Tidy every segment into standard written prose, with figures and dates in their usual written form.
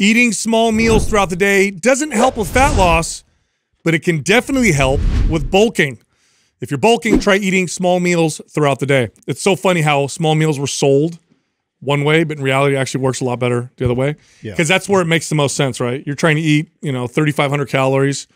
Eating small meals throughout the day doesn't help with fat loss, but it can definitely help with bulking. If you're bulking, try eating small meals throughout the day. It's so funny how small meals were sold one way, but in reality, it actually works a lot better the other way. Yeah. Because that's where it makes the most sense, right? You're trying to eat, you know, 3,500 calories.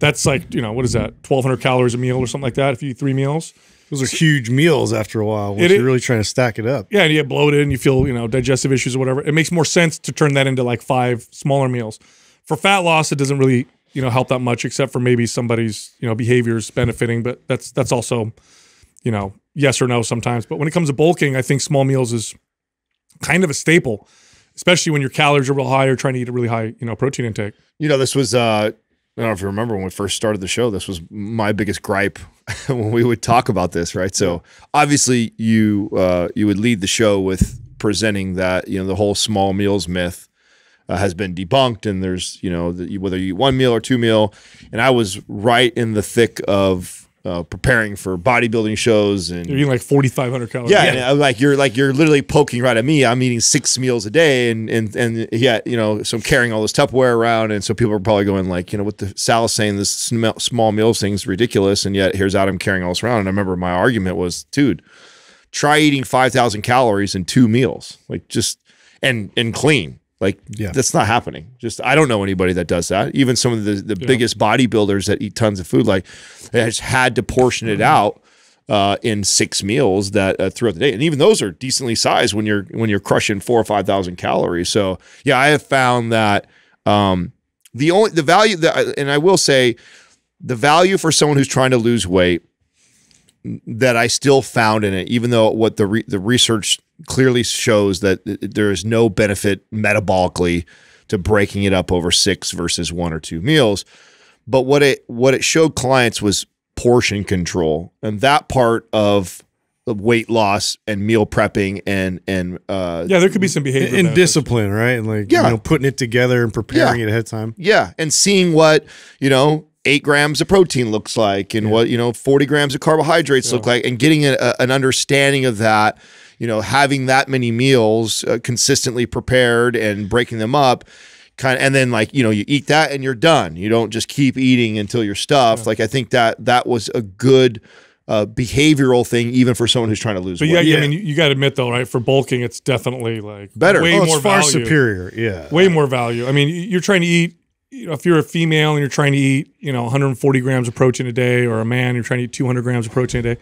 That's like, you know, what is that? 1,200 calories a meal or something like that if you eat 3 meals. Those are huge meals after a while once you're really trying to stack it up. Yeah, and you get bloated and you feel, you know, digestive issues or whatever. It makes more sense to turn that into like 5 smaller meals. For fat loss, it doesn't really, you know, help that much except for maybe somebody's, you know, behaviors benefiting, but that's also, you know, yes or no sometimes. But when it comes to bulking, I think small meals is kind of a staple, especially when your calories are real high or trying to eat a really high, you know, protein intake. You know, this was I don't know if you remember when we first started the show, this was my biggest gripe when we would talk about this, right? So obviously you would lead the show with presenting that, you know, the whole small meals myth has been debunked, and there's, you know, whether you eat 1 meal or 2 meal. And I was right in the thick of preparing for bodybuilding shows, and you're eating like 4,500 calories. Yeah, and I'm like, you're literally poking right at me. I'm eating 6 meals a day, and yeah, you know, so I'm carrying all this Tupperware around, and so people are probably going like, you know, what the Sal's saying, this small meals thing's ridiculous, and yet here's Adam carrying all this around. And I remember my argument was, dude, try eating 5,000 calories in 2 meals, like just and clean. Like, yeah, that's not happening. Just, I don't know anybody that does that. Even some of the biggest bodybuilders that eat tons of food, like, they just had to portion it out in 6 meals that throughout the day. And even those are decently sized when you're crushing 4,000 or 5,000 calories. So yeah, I have found that the value that, and I will say, the value for someone who's trying to lose weight that I still found in it, even though what the research clearly shows that there is no benefit metabolically to breaking it up over 6 versus 1 or 2 meals. But what it showed clients was portion control, and that part of the weight loss and meal prepping and yeah, there could be some behavior and discipline, right? And like, you know, putting it together and preparing it ahead of time. Yeah, and seeing what, you know, 8 grams of protein looks like, and what, you know, 40 grams of carbohydrates look like, and getting an understanding of that, you know, having that many meals consistently prepared and breaking them up, and then, like, you know, you eat that and you're done. You don't just keep eating until you're stuffed. Like, I think that was a good behavioral thing, even for someone who's trying to lose weight. Yeah, I mean, you got to admit though, right? For bulking, it's definitely like better, way more far value. Superior. Yeah, way more value. I mean, you're trying to eat, you know, if you're a female and you're trying to eat, you know, 140 grams of protein a day, or a man, you're trying to eat 200 grams of protein a day.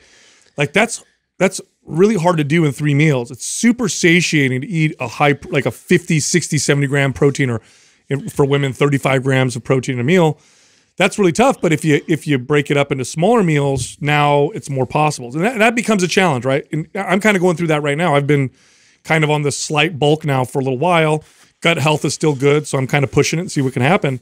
Like, that's really hard to do in 3 meals. It's super satiating to eat a high, like a 50, 60, 70 gram protein, or for women, 35 grams of protein in a meal. That's really tough. But if you break it up into smaller meals, now it's more possible. And that becomes a challenge, right? And I'm kind of going through that right now. I've been kind of on this slight bulk now for a little while. Gut health is still good, so I'm kind of pushing it and see what can happen.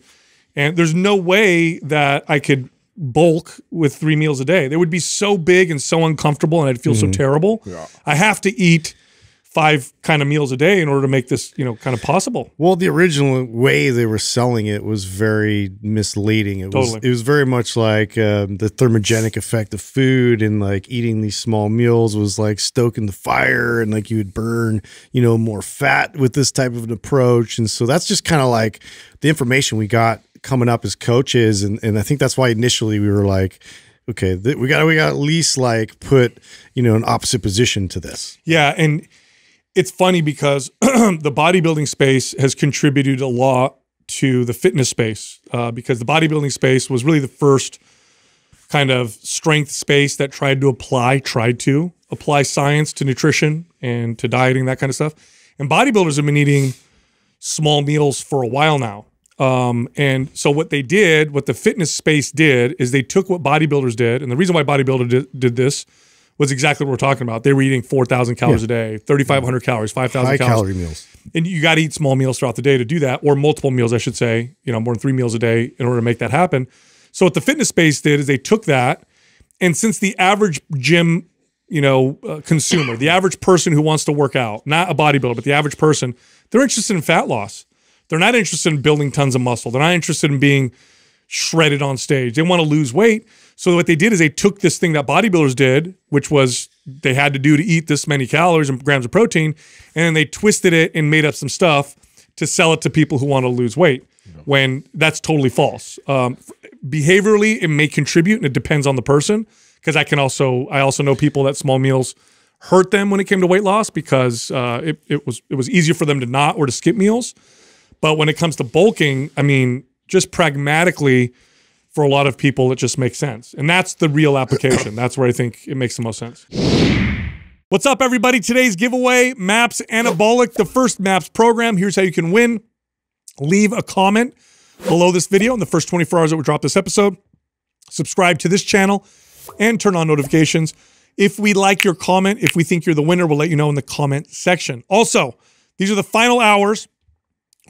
And there's no way that I could bulk with 3 meals a day. They would be so big and so uncomfortable, and I'd feel so terrible. Yeah. I have to eat 5 kind of meals a day in order to make this, you know, kind of possible. Well, the original way they were selling it was very misleading. It was very much like the thermogenic effect of food, and like eating these small meals was like stoking the fire, and like you would burn, you know, more fat with this type of an approach. And so that's just kind of like the information we got coming up as coaches, and I think that's why initially we were like, okay, we got at least like put, you know, an opposite position to this. Yeah, and it's funny because the bodybuilding space has contributed a lot to the fitness space, because the bodybuilding space was really the first kind of strength space that tried to apply science to nutrition and to dieting, that kind of stuff. And bodybuilders have been eating small meals for a while now. And so what the fitness space did is they took what bodybuilders did. And the reason why bodybuilders did this was exactly what we're talking about. They were eating 4,000 calories a day, 3,500 calories, 5,000 calories. High-calorie meals. And you got to eat small meals throughout the day to do that, or multiple meals, I should say, you know, more than 3 meals a day in order to make that happen. So what the fitness space did is they took that, and since the average gym, you know, consumer, the average person who wants to work out, not a bodybuilder, but the average person, they're interested in fat loss. They're not interested in building tons of muscle. They're not interested in being shredded on stage. They want to lose weight. So what they did is they took this thing that bodybuilders did, which was they had to do to eat this many calories and grams of protein, and then they twisted it and made up some stuff to sell it to people who want to lose weight, when that's totally false. Behaviorally, it may contribute, and it depends on the person, because I also know people that small meals hurt them when it came to weight loss, because it was easier for them to not or to skip meals. But when it comes to bulking, I mean, just pragmatically, for a lot of people, it just makes sense. And that's the real application. That's where I think it makes the most sense. What's up, everybody? Today's giveaway, MAPS Anabolic, the first MAPS program. Here's how you can win. Leave a comment below this video in the first 24 hours that we drop this episode. Subscribe to this channel and turn on notifications. If we like your comment, if we think you're the winner, we'll let you know in the comment section. Also, these are the final hours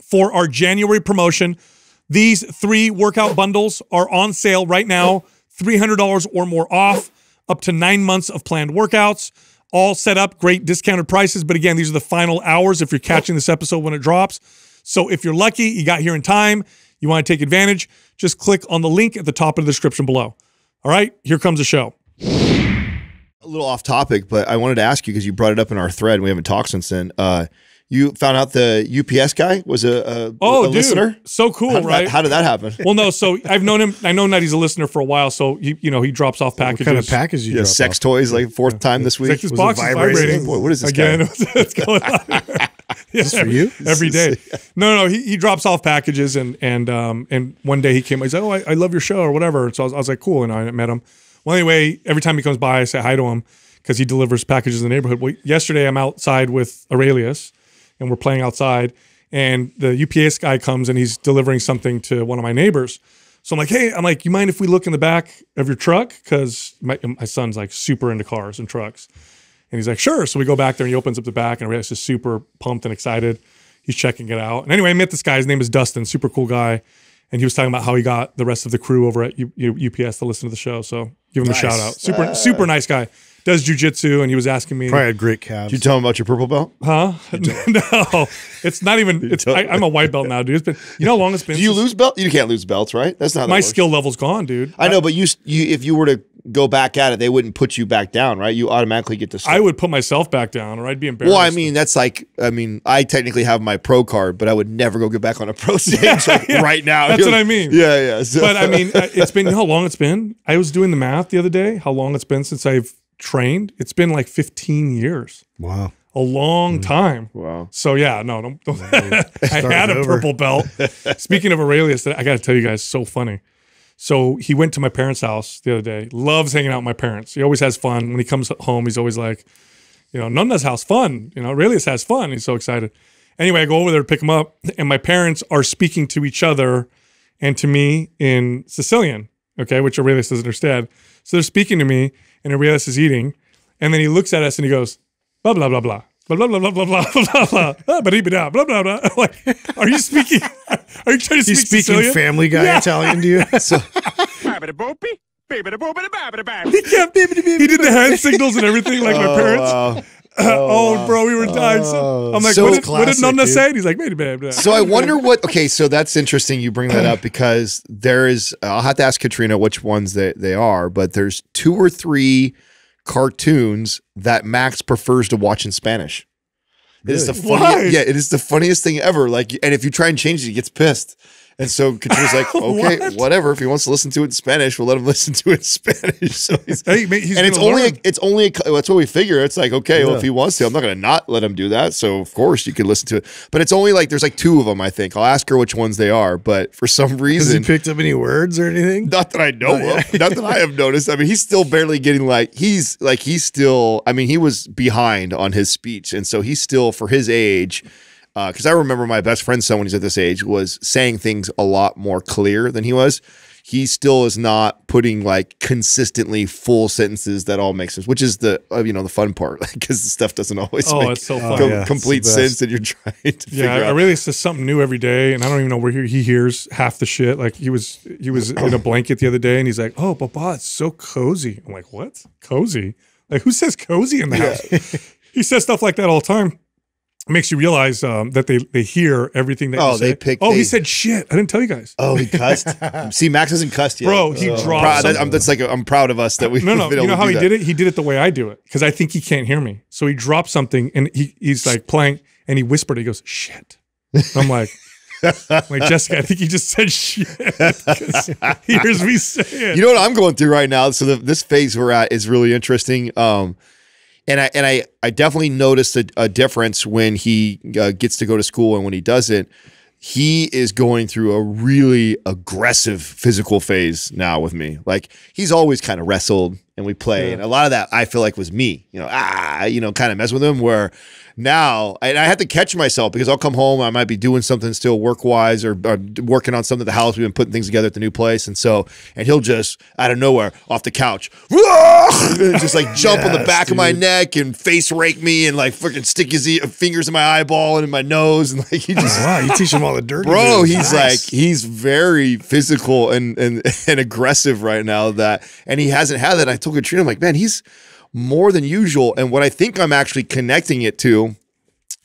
for our January promotion. These three workout bundles are on sale right now, $300 or more off, up to 9 months of planned workouts, all set up, great discounted prices. But again, these are the final hours if you're catching this episode when it drops. So if you're lucky, you got here in time, you want to take advantage, just click on the link at the top of the description below. All right, here comes the show. A little off topic, but I wanted to ask you, because you brought it up in our thread, and we haven't talked since then. You found out the UPS guy was a listener? So cool, how did that happen? Well, no, so I've known him. I know that he's a listener for a while, so he drops off packages. What kind of packages you drop sex off? Toys, like fourth time this week. His box is vibrating. Boy, what is this again? What's going on? Yeah, is this for you? Every day. No, he drops off packages, and one day he came. He's like, oh, I love your show or whatever. So I was like, cool, and I met him. Well, anyway, every time he comes by, I say hi to him because he delivers packages in the neighborhood. Well, yesterday I'm outside with Aurelius, and we're playing outside, and the UPS guy comes and he's delivering something to one of my neighbors. So I'm like, hey, you mind if we look in the back of your truck? Because my son's like super into cars and trucks. And he's like, sure. So we go back there and he opens up the back, and Aurelius is super pumped and excited. He's checking it out. And anyway, I met this guy. His name is Dustin, super cool guy. And he was talking about how he got the rest of the crew over at UPS to listen to the show. So give him a shout out. Super nice guy. Does jujitsu, and he was asking me. Probably had great calves. Did you tell him about your purple belt? Huh? No, it's not even. I'm a white belt now, dude. It's been, you know how long it's been. Do you lose belts? You can't lose belts, right? That's not my skill level's gone, dude. I know, but you if you were to go back at it, they wouldn't put you back down, right? You automatically get the start. I would put myself back down, or I'd be embarrassed. Well, I mean, that's like, I technically have my pro card, but I would never go get back on a pro stage right now. That's what I mean. Yeah. So. But I mean, it's been, how long it's been? I was doing the math the other day, how long it's been since I've trained. It's been like 15 years. Wow. A long time. Wow. So yeah, don't. I had a purple belt. Speaking of Aurelius, I got to tell you guys, so funny. So he went to my parents' house the other day. Loves hanging out with my parents. He always has fun. When he comes home, he's always like, Nonna's house, fun. Aurelius has fun. He's so excited. Anyway, I go over there to pick him up, and my parents are speaking to each other and to me in Sicilian, which Aurelius doesn't understand. So they're speaking to me, and Aurelius is eating, and then he looks at us and he goes, blah, blah, blah, blah. Blah, blah, blah, blah, blah, blah, blah, blah, blah, blah, blah, blah. Like, are you trying to speak Sicilian? He's speaking Family Guy Italian to you? He did the hand signals and everything like my parents. Oh, bro, we were dying. I'm like, what did Nonna say? And he's like, baby. So I wonder what, so that's interesting you bring that up, because there is, I'll have to ask Katrina which ones they are, but there's 2 or 3 cartoons that Max prefers to watch in Spanish. Really? It is the funniest thing ever. Like, and if you try and change it, he gets pissed. And so Katrina's like, okay, whatever. If he wants to listen to it in Spanish, we'll let him listen to it in Spanish. So he's and it's only that's what we figure. It's like, okay, well, if he wants to, I'm not going to not let him do that. So of course you can listen to it, but it's only like, there's like 2 of them, I think. I'll ask her which ones they are, but for some reason. Has he picked up any words or anything? Not that I know of, not that I have noticed. I mean, he's still barely getting he was behind on his speech. And so he's still, for his age, because I remember my best friend, someone who's at this age, was saying things a lot more clear than he was. He still is not putting like consistently full sentences that all make sense, which is the the fun part, because the stuff doesn't always complete sense that you're trying to figure out. Yeah, Aurelius says something new every day, and I don't even know where he hears half the shit. Like he was in a blanket the other day, and he's like, "Oh, Baba, it's so cozy." I'm like, "What? Cozy? Like who says cozy in the house?" He says stuff like that all the time. It makes you realize that they hear everything that you say. He said shit. I didn't tell you guys. Oh, he cussed? See, Max hasn't cussed yet. Bro, he dropped something. I'm proud of us that we've been able to do that. You know how he did it? He did it the way I do it, because I think he can't hear me. So he dropped something, and he's like playing, and he whispered. He goes, shit. I'm like, Jessica, I think you just said shit. He hears me say it. You know what I'm going through right now? So this phase we're at is really interesting. And I definitely noticed a difference when he gets to go to school and when he doesn't. He is going through a really aggressive physical phase now with me. Like, he's always kind of wrestled and we play. Yeah. And a lot of that I feel like was me, you know, kind of mess with him, where now I have to catch myself, because I'll come home. I might be doing something still work-wise, or working on something at the house. We've been putting things together at the new place. And so, and he'll just out of nowhere off the couch, just like jump on the back of my neck and face rake me, and like freaking stick his fingers in my eyeball and in my nose. And like, he just, wow, you teach him all the dirty. Bro, he's nice. Like, he's very physical and aggressive right now, that, and he hasn't had that. I told Katrina, I'm like, man, he's more than usual. And what I think I'm actually connecting it to,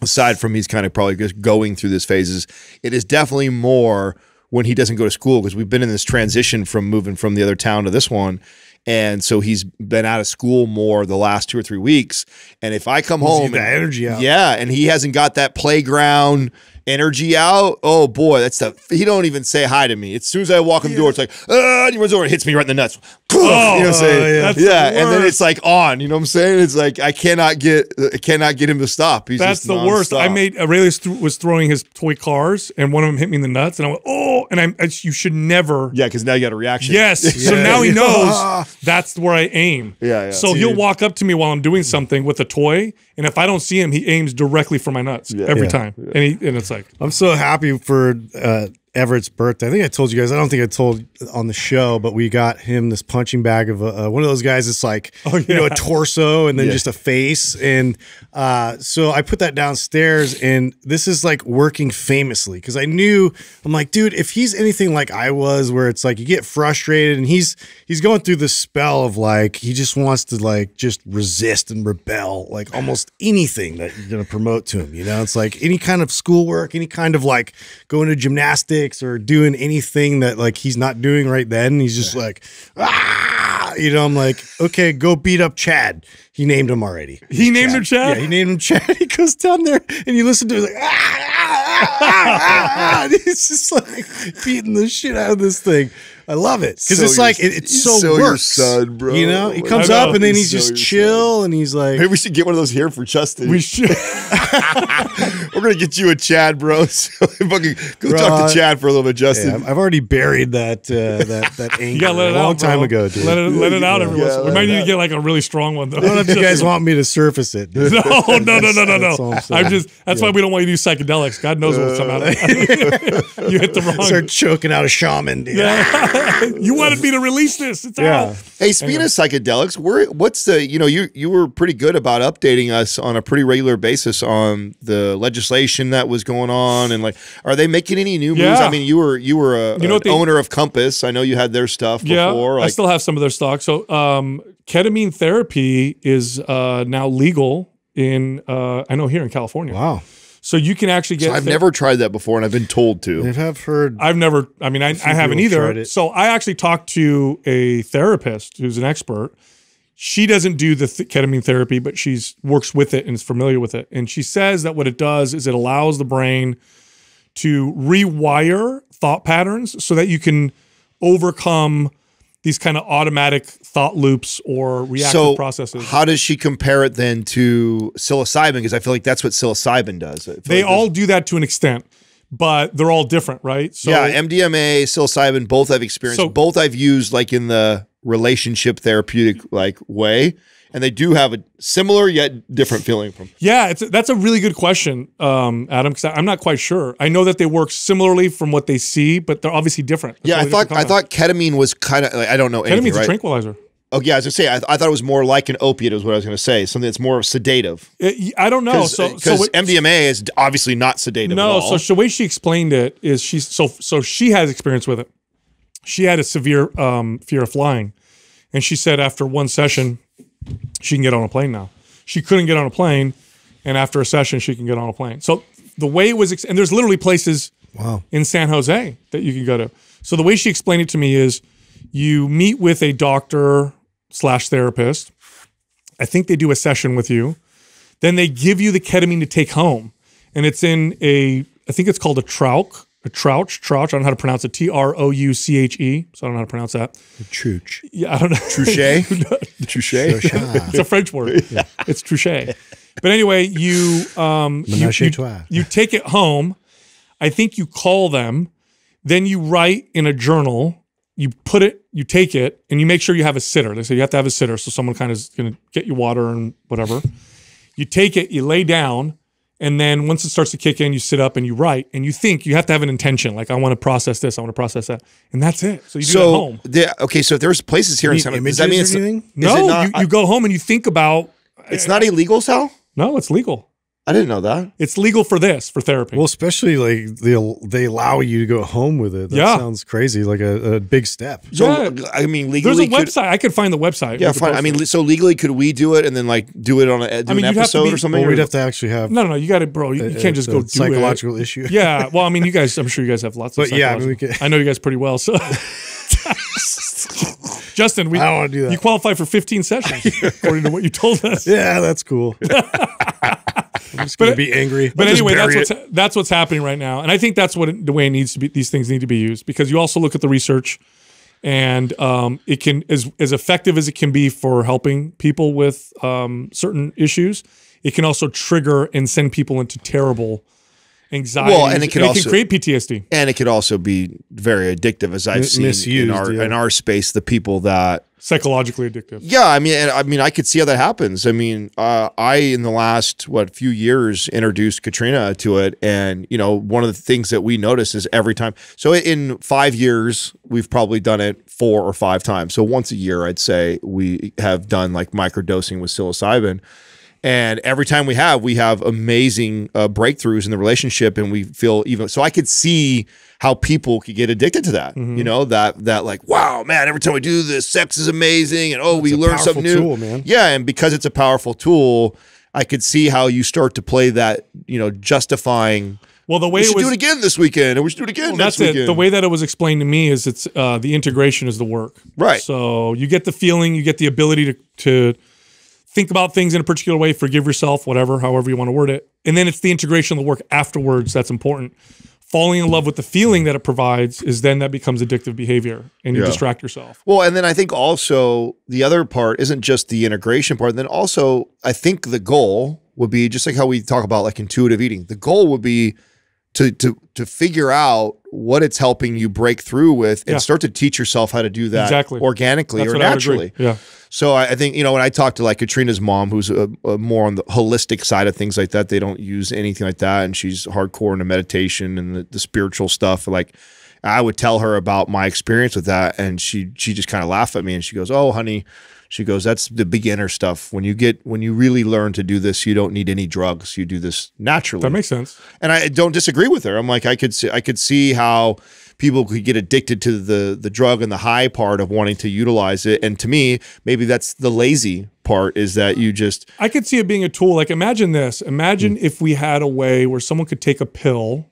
aside from he's kind of probably just going through this phase, is it is definitely more when he doesn't go to school, because we've been in this transition from moving from the other town to this one. And so he's been out of school more the last 2 or 3 weeks. And if I come home, the energy out. Yeah, and he hasn't got that playground energy out. Oh boy, that's the, he don't even say hi to me. As soon as I walk in the door, it's like, and he runs over and hits me right in the nuts. Oh, you know what I'm saying? And then it's like on, you know what I'm saying? It's like, I cannot get him to stop. He's that's just the worst. I made, Aurelius was throwing his toy cars, and one of them hit me in the nuts, and I went, oh, and you should never. Yeah, because now you got a reaction. Yes, yeah. So now he knows. That's where I aim. Yeah, yeah. So he'll walk up to me while I'm doing something with a toy, and if I don't see him, he aims directly for my nuts every time. Yeah. And it's like, I'm so happy for Everett's birthday. I think I told you guys, I don't think I told on the show, but we got him this punching bag of one of those guys that's like, you know, a torso and then just a face. And so I put that downstairs, and this is like working famously, because I knew, I'm like, dude, if he's anything like I was, where it's like you get frustrated, and he's going through this spell of like, he just wants to like just resist and rebel, like almost anything that you're going to promote to him. You know, it's like any kind of schoolwork, any kind of like going to gymnastics, or doing anything that like he's not doing right then, he's just like, ah, you know. I'm like, okay, go beat up Chad. He named him already. He named him Chad. Yeah, he named him Chad. He goes down there and you listen to it like, ah. He's just like beating the shit out of this thing. I love it, because so it's like it's so works, son, bro. You know, he comes up and then he's so just chill, son. And he's like, maybe we should get one of those here for Justin. We should. We're gonna get you a Chad, bro. So fucking go talk to Chad for a little bit, Justin. Yeah, I've already buried that that anger a long time ago, dude. Let it out, everyone. Yeah, we might need to get like a really strong one though. I don't know if you guys want me to surface it. Dude. No. That's why we don't want you to do psychedelics. God knows what's coming out of you. Hit the wrong. Start choking out a shaman, dude. You wanted me to release this. It's out. Hey, speaking of psychedelics, what's the, you know, you were pretty good about updating us on a pretty regular basis on the legislation that was going on, and like, are they making any new moves? I mean, you were an owner of Compass. I know you had their stuff before. Like, I still have some of their stock. So ketamine therapy is now legal in I know here in California. Wow. So you can actually get. So I've never tried that before, and I've been told to. I've never. I mean, I haven't either. So I actually talked to a therapist who's an expert. She doesn't do the ketamine therapy, but she's works with it and is familiar with it. And she says that what it does is it allows the brain to rewire thought patterns so that you can overcome these kind of automatic thought loops or reactive processes. How does she compare it then to psilocybin? Because I feel like that's what psilocybin does. They all do that to an extent, but they're all different, right? So, yeah, MDMA, psilocybin, both I've experienced. So, both I've used like in the relationship therapeutic like way, and they do have a similar yet different feeling from. Yeah, that's a really good question, Adam, because I'm not quite sure. I know that they work similarly from what they see, but they're obviously different. That's I thought ketamine was kind of like, I don't know. Ketamine's a tranquilizer. Oh yeah, I was gonna say I thought it was more like an opiate is what I was gonna say, something that's more sedative. I don't know. So MDMA is obviously not sedative. No, at all. So the way she explained it is so she has experience with it. She had a severe fear of flying, and she said after one session, she can get on a plane now. She couldn't get on a plane, and after a session, she can get on a plane. So the way it was, and there's literally places in San Jose that you can go to. So the way she explained it to me is you meet with a doctor/therapist. I think they do a session with you. Then they give you the ketamine to take home, and it's in a I think it's called a trouch. A trouch. I don't know how to pronounce it. T-R-O-U-C-H-E. So I don't know how to pronounce that. Trouch. Yeah, I don't know. Trouchet? Trouchet? It's a French word. Yeah. It's trouchet. But anyway, you take it home. I think you call them. Then you write in a journal. You put it, you take it, and you make sure you have a sitter. They say you have to have a sitter, so someone kind of is going to get you water and whatever. You take it, you lay down. And then once it starts to kick in, you sit up and you write, and you think you have to have an intention. Like, I want to process this. I want to process that. And that's it. So you do it at home. Okay, so if there's places here in San Does that mean it's anything? No, you go home and you think about. It's not illegal, Sal? No, it's legal. I didn't know that. It's legal for this, for therapy. Well, especially like they allow you to go home with it. That sounds crazy, like a big step. So, yeah. I mean, legally. There's a website. I could find the website. Yeah, fine. I mean, so legally, could we do it and then like do it on a, an episode or something? Well, we'd have to actually have. No, no, no. You got it, bro. You can't just go do psychological it. Psychological issue. Yeah. Well, I mean, you guys, I'm sure you guys have lots of but yeah, I mean, we can. I know you guys pretty well. So. Justin, I don't want to do that. You qualify for 15 sessions according to what you told us. Yeah, that's cool. I'm just going to be angry. But anyway, that's what's happening right now. And I think that's what the way it needs to be. These things need to be used, because you also look at the research, and it can, as effective as it can be for helping people with certain issues, it can also trigger and send people into terrible anxiety. Well, and it can create PTSD. And it could also be very addictive, as I've seen misused, in our space, the people that psychologically addictive. Yeah, I mean, I could see how that happens. I mean, I in the last few years introduced Katrina to it, and you know, one of the things that we notice is every time. So in 5 years, we've probably done it 4 or 5 times. So once a year, I'd say we have done like microdosing with psilocybin, and every time we have amazing breakthroughs in the relationship, and we feel even. So I could see how people could get addicted to that, you know, that like, wow, man, every time we do this, sex is amazing, and we learn something new. Tool, man. Yeah, and because it's a powerful tool, I could see how you start to play that, you know, justifying. Well, the way we should do it again this weekend, and we should do it again next weekend. The way that it was explained to me is it's the integration is the work, right? So you get the feeling, you get the ability to think about things in a particular way, forgive yourself, whatever, however you want to word it, and then it's the integration of the work afterwards that's important. Falling in love with the feeling that it provides is then that becomes addictive behavior, and you distract yourself. Well, and then I think also the other part isn't just the integration part. Then also I think the goal would be just like how we talk about like intuitive eating. The goal would be to figure out what it's helping you break through with, and start to teach yourself how to do that organically or naturally. Yeah. So I think, you know, when I talk to like Katrina's mom, who's more on the holistic side of things like that, they don't use anything like that. And she's hardcore into meditation and the spiritual stuff. Like, I would tell her about my experience with that, and she just kind of laughed at me, and she goes, "Oh, honey," she goes, "that's the beginner stuff. When you really learn to do this, you don't need any drugs. You do this naturally." That makes sense. And I don't disagree with her. I'm like, I could see how people could get addicted to the drug and the high part of wanting to utilize it. And to me, maybe that's the lazy part, is that you just. I could see it being a tool. Like, imagine this. Imagine if we had a way where someone could take a pill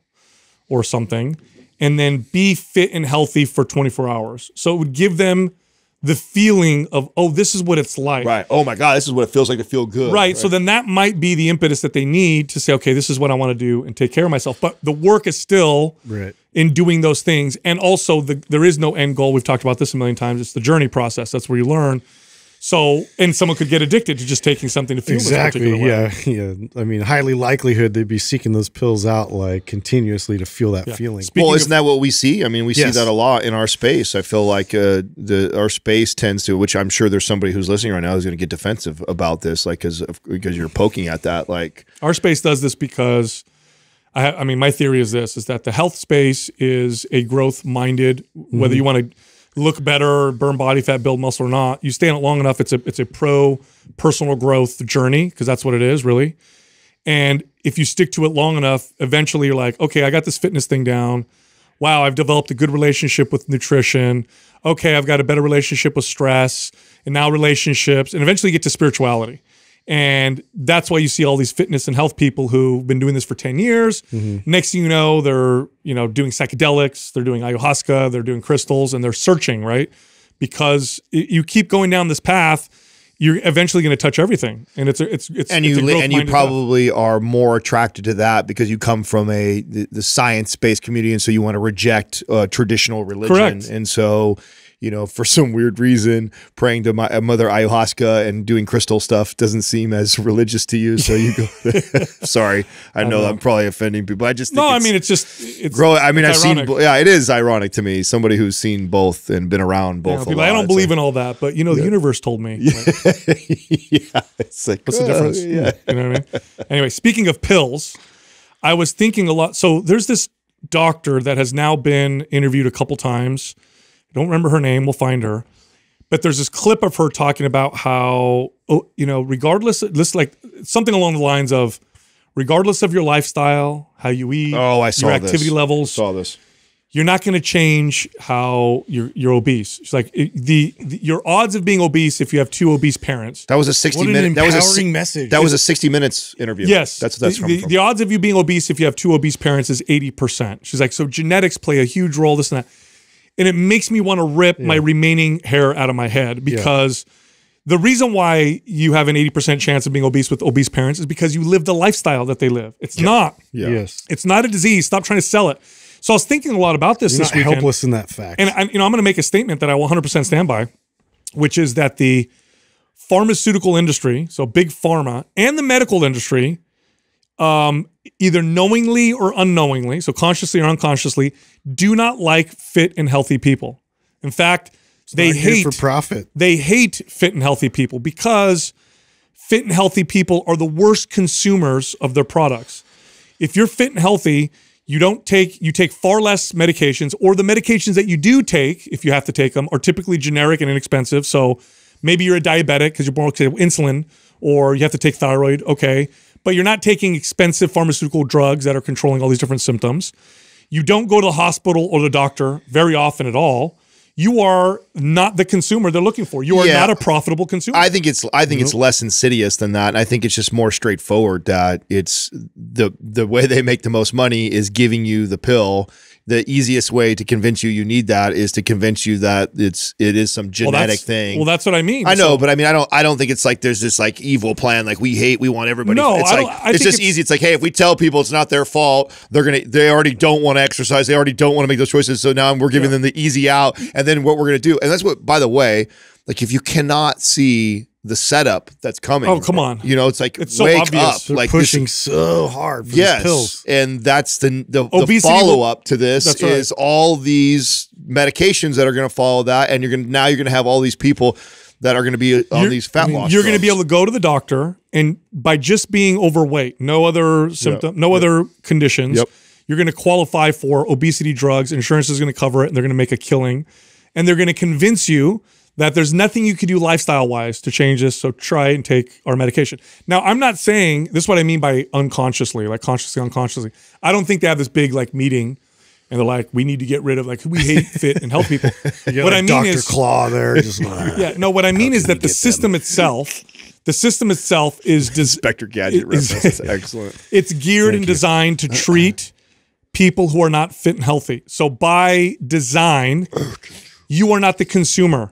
or something and then be fit and healthy for 24 hours. So it would give them the feeling of, oh, this is what it's like. Right. Oh my God, this is what it feels like to feel good. Right. So then that might be the impetus that they need to say, okay, this is what I want to do and take care of myself. But the work is still in doing those things. And also there is no end goal. We've talked about this a million times. It's the journey process. That's where you learn. So, and someone could get addicted to just taking something to feel exactly. Yeah, yeah. I mean, highly likelihood they'd be seeking those pills out like continuously to feel that feeling. Well, isn't that what we see? I mean, we see that a lot in our space. I feel like our space tends to, which I'm sure there's somebody who's listening right now who's going to get defensive about this, like because you're poking at that. Like, our space does this because, I mean, my theory is this: is that the health space is a growth-minded, whether you want to look better, burn body fat, build muscle or not. You stay in it long enough, it's a personal growth journey, because that's what it is, really. And if you stick to it long enough, eventually you're like, okay, I got this fitness thing down. Wow, I've developed a good relationship with nutrition. Okay, I've got a better relationship with stress, and now relationships, and eventually you get to spirituality. And that's why you see all these fitness and health people who've been doing this for 10 years. Next thing you know, they're doing psychedelics, they're doing ayahuasca, they're doing crystals, and they're searching, right? Because you keep going down this path, you're eventually going to touch everything, and it's a growth mindset. You probably are more attracted to that because you come from the science-based community, and so you want to reject traditional religion. Correct. And so, you know, for some weird reason, praying to my mother ayahuasca and doing crystal stuff doesn't seem as religious to you. So you go, sorry, I know I'm probably offending people. I just think it's ironic. Yeah, it is ironic to me. Somebody who's seen both and been around both. Yeah, people, I don't believe in all that, but you know, the universe told me. Yeah, it's like, what's the difference? Yeah. You know what I mean? Anyway, speaking of pills, I was thinking a lot. So there's this doctor that has now been interviewed a couple times. I don't remember her name. We'll find her. But there's this clip of her talking about how, you know, regardless, like something along the lines of, regardless of your lifestyle, how you eat, your activity levels, you're not going to change how you're obese. She's like, your odds of being obese if you have two obese parents. That was a 60-minute. That was an empowering message. That was a 60 Minutes interview. Yes, that's the odds of you being obese if you have two obese parents is 80%. She's like, so genetics play a huge role. This and that. And it makes me want to rip my remaining hair out of my head, because the reason why you have an 80% chance of being obese with obese parents is because you live the lifestyle that they live. It's not. Yeah. Yes. It's not a disease. Stop trying to sell it. So I was thinking a lot about this this weekend. You're not helpless in that fact. And I'm going to make a statement that I will 100% stand by, which is that the pharmaceutical industry, so big pharma, and the medical industry, either knowingly or unknowingly, so consciously or unconsciously, do not like fit and healthy people. In fact, they hate fit and healthy people because fit and healthy people are the worst consumers of their products. If you're fit and healthy, you take far less medications, or the medications that you do take, if you have to take them, are typically generic and inexpensive. So maybe you're a diabetic because you're born with insulin, or you have to take thyroid, okay. But you're not taking expensive pharmaceutical drugs that are controlling all these different symptoms. You don't go to the hospital or the doctor very often at all. You are not the consumer they're looking for. You are not a profitable consumer. I think it's less insidious than that. I think it's just more straightforward that it's the way they make the most money is giving you the pill. The easiest way to convince you need that is to convince you that it is some genetic thing. Well, that's what I mean. I know, but I mean, I don't think it's like there's this like evil plan, like we want everybody. No, it's just easy. It's like, hey, if we tell people it's not their fault, they already don't want to exercise, they already don't want to make those choices. So now we're giving them the easy out. And then what we're going to do, and that's what, by the way, like if you cannot see the setup that's coming. Oh, come on. You know, it's like, it's wake so up. They're like pushing so hard for these pills. And that's the follow-up to this is all these medications that are going to follow that. And now you're going to have all these people that are going to be on these fat loss. You're going to be able to go to the doctor, and by just being overweight, no other symptom, no other conditions, you're going to qualify for obesity drugs. Insurance is going to cover it, and they're going to make a killing. And they're going to convince you that there's nothing you could do lifestyle-wise to change this, so try and take our medication. Now, I'm not saying, this is what I mean by unconsciously, like consciously, unconsciously. I don't think they have this big like meeting and they're like, we need to get rid of, like, we hate fit and health people. What I mean is, Dr. Claw there, just like, no, what I mean is that the system itself is- Inspector Gadget reference, that's excellent. It's geared and designed to treat people who are not fit and healthy. So by design, you are not the consumer.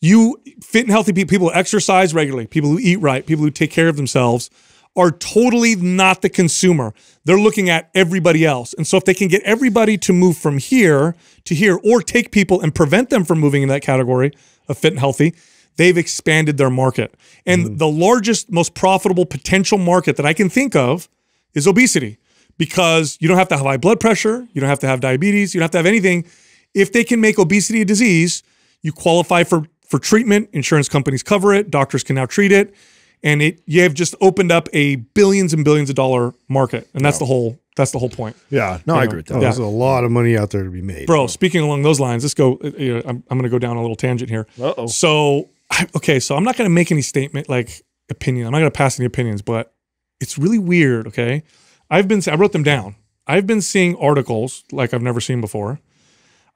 You fit and healthy people who exercise regularly, people who eat right, people who take care of themselves are totally not the consumer. They're looking at everybody else. And so if they can get everybody to move from here to here, or take people and prevent them from moving in that category of fit and healthy, they've expanded their market. And the largest, most profitable potential market that I can think of is obesity, because you don't have to have high blood pressure. You don't have to have diabetes. You don't have to have anything. If they can make obesity a disease, you qualify for treatment, insurance companies cover it, doctors can now treat it, and you have just opened up a billions and billions of dollar market, and that's the whole point. Yeah, no, I agree with that. There's a lot of money out there to be made, bro. Speaking along those lines, let's go. You know, I'm going to go down a little tangent here. So, okay, so I'm not going to make any statement like opinion. I'm not going to pass any opinions, but it's really weird. Okay, I wrote them down. I've been seeing articles like I've never seen before.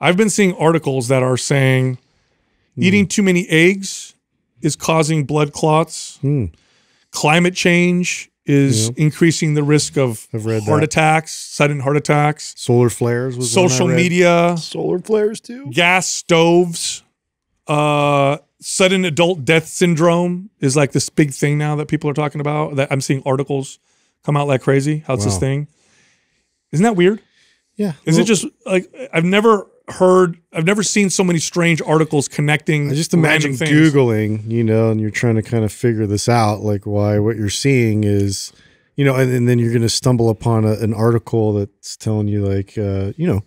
I've been seeing articles that are saying, eating too many eggs is causing blood clots. Climate change is increasing the risk of heart attacks, sudden heart attacks. Solar flares. Social media. Solar flares too. Gas stoves. sudden adult death syndrome is like this big thing now that people are talking about. That I'm seeing articles come out like crazy. How's this thing? Isn't that weird? Yeah. Is it just like I've never seen so many strange articles connecting. I just imagine Googling, you know, and you're trying to kind of figure this out, like why what you're seeing is, you know, and then you're going to stumble upon an article that's telling you like, you know,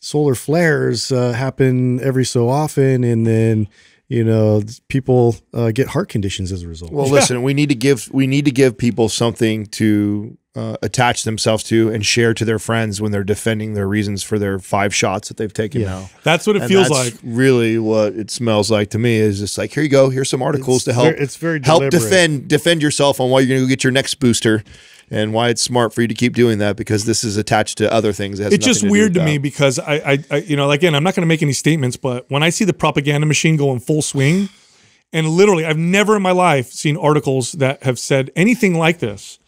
solar flares happen every so often, and then, you know, people get heart conditions as a result. Well, listen, we need to give people something to attach themselves to and share to their friends when they're defending their reasons for their 5 shots that they've taken now. That's what it feels like. Really what it smells like to me is just like, here you go. Here's some articles to help. It's very deliberate. Help defend yourself on why you're going to go get your next booster and why it's smart for you to keep doing that, because this is attached to other things. It's just weird to me because I you know, again, I'm not going to make any statements, but when I see the propaganda machine go in full swing, and literally I've never in my life seen articles that have said anything like this.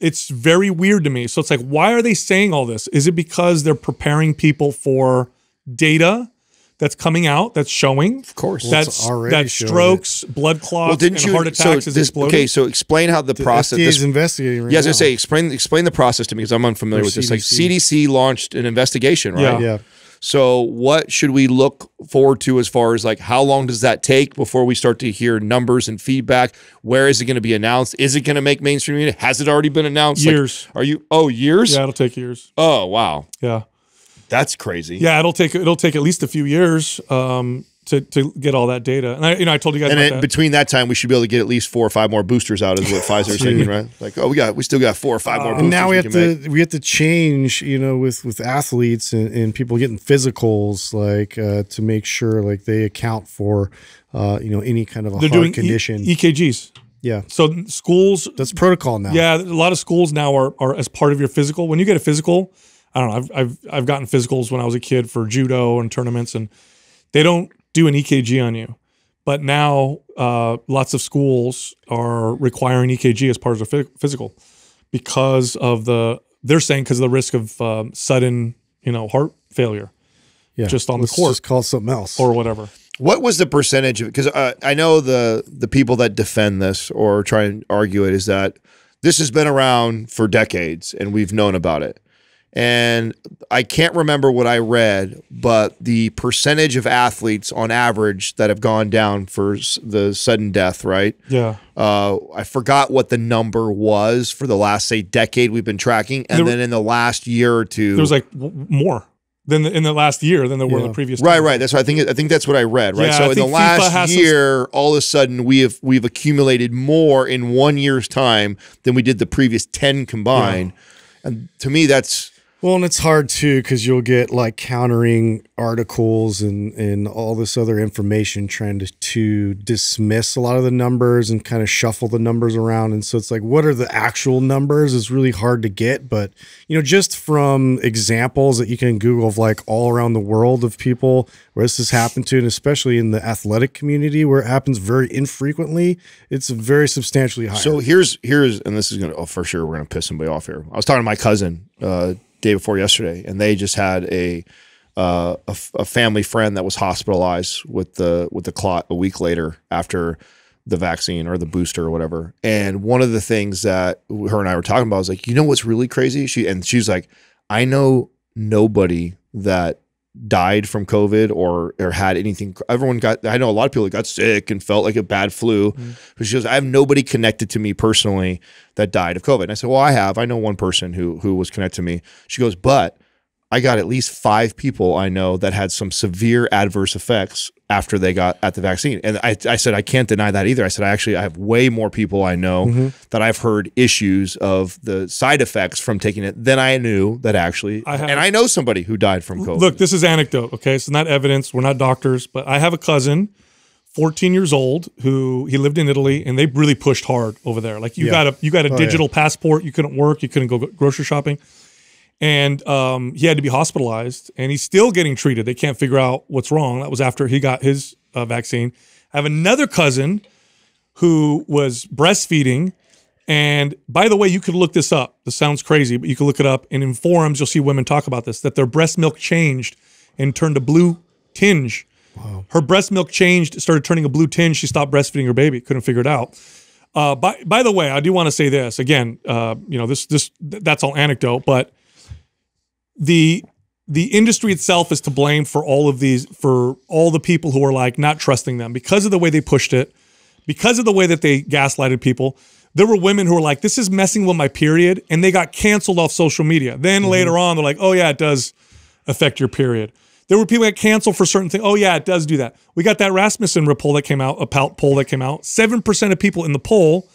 It's very weird to me. So it's like, why are they saying all this? Is it because they're preparing people for data that's coming out, that's showing? Of course. Well, that's already that strokes, blood clots, and heart attacks is exploding. Okay, so explain how the process... FDA is investigating right now. Yes, I say, explain the process to me, because I'm unfamiliar with this. Like CDC launched an investigation, right? Yeah. So what should we look forward to as far as like how long does that take before we start to hear numbers and feedback? Where is it going to be announced? Is it going to make mainstream media? Has it already been announced? Years. Like, years? Yeah, it'll take years. Oh, wow. Yeah. That's crazy. Yeah, it'll take at least a few years to get all that data. And I told you guys about that. Between that time, we should be able to get at least 4 or 5 more boosters out, is what Pfizer's thinking, right? Like, oh, we still got 4 or 5 more boosters. And now we have to change, you know, with athletes and people getting physicals, like to make sure like they account for, you know, any kind of a heart condition. EKGs. Yeah. So schools. That's protocol now. Yeah, a lot of schools now are as part of your physical. When you get a physical, I don't know, I've gotten physicals when I was a kid for judo and tournaments, and they don't do an EKG on you. But now lots of schools are requiring EKG as part of their physical because of the risk of sudden, you know, heart failure. Yeah, just on the court. Just call something else or whatever. What was the percentage of it? Because I know the people that defend this or try and argue it is that this has been around for decades and we've known about it. And I can't remember what I read, but the percentage of athletes on average that have gone down for the sudden death, right? Yeah. I forgot what the number was for the last, say, decade we've been tracking. And then in the last year or two. There was like more than in the last year than there were in the previous time. Right, right. That's what I think that's what I read, right? Yeah, so in the last year, all of a sudden we've accumulated more in 1 year's time than we did the previous 10 combined. Yeah. And to me, that's... Well, and it's hard too, because you'll get like countering articles and all this other information trying to dismiss a lot of the numbers and kind of shuffle the numbers around. And so it's like, what are the actual numbers? It's really hard to get. But, you know, just from examples that you can Google of like all around the world of people where this has happened to, and especially in the athletic community where it happens very infrequently, it's very substantially higher. So here's, and this is going to, oh, for sure, we're going to piss somebody off here. I was talking to my cousin, day before yesterday, and they just had a family friend that was hospitalized with the clot a week later after the vaccine or the booster or whatever. And one of the things that her and I were talking about was like, you know what's really crazy? She's like, I know nobody that died from COVID or had anything. Everyone got, I know a lot of people that got sick and felt like a bad flu. But she goes, I have nobody connected to me personally that died of COVID. And I said, well, I know one person who was connected to me. She goes, but I got at least 5 people I know that had some severe adverse effects after they got the vaccine. And I said, I can't deny that either. I said, I have way more people I know that I've heard issues of the side effects from taking it than I knew that actually, and I know somebody who died from COVID. Look, this is anecdote, okay? It's not evidence. We're not doctors, but I have a cousin, 14 years old, he lived in Italy, and they really pushed hard over there. Like you got a digital passport. You couldn't work. You couldn't go grocery shopping. And he had to be hospitalized, and he's still getting treated. They can't figure out what's wrong. That was after he got his vaccine. I have another cousin who was breastfeeding. And by the way, you could look this up. This sounds crazy, but you can look it up. And in forums, you'll see women talk about this, that their breast milk changed and turned a blue tinge Wow. Her breast milk changed, started turning a blue tinge. She stopped breastfeeding her baby. Couldn't figure it out. By the way, I do want to say this again. You know, that's all anecdote, but the industry itself is to blame for all of these, for all the people who are like not trusting them because of the way they pushed it, because of the way that they gaslighted people. There were women who were like, this is messing with my period, and they got canceled off social media. Then later on, they're like, oh yeah, it does affect your period. There were people that canceled for certain things. Oh yeah, it does do that. We got that Rasmussen poll that came out, 7% of people in the poll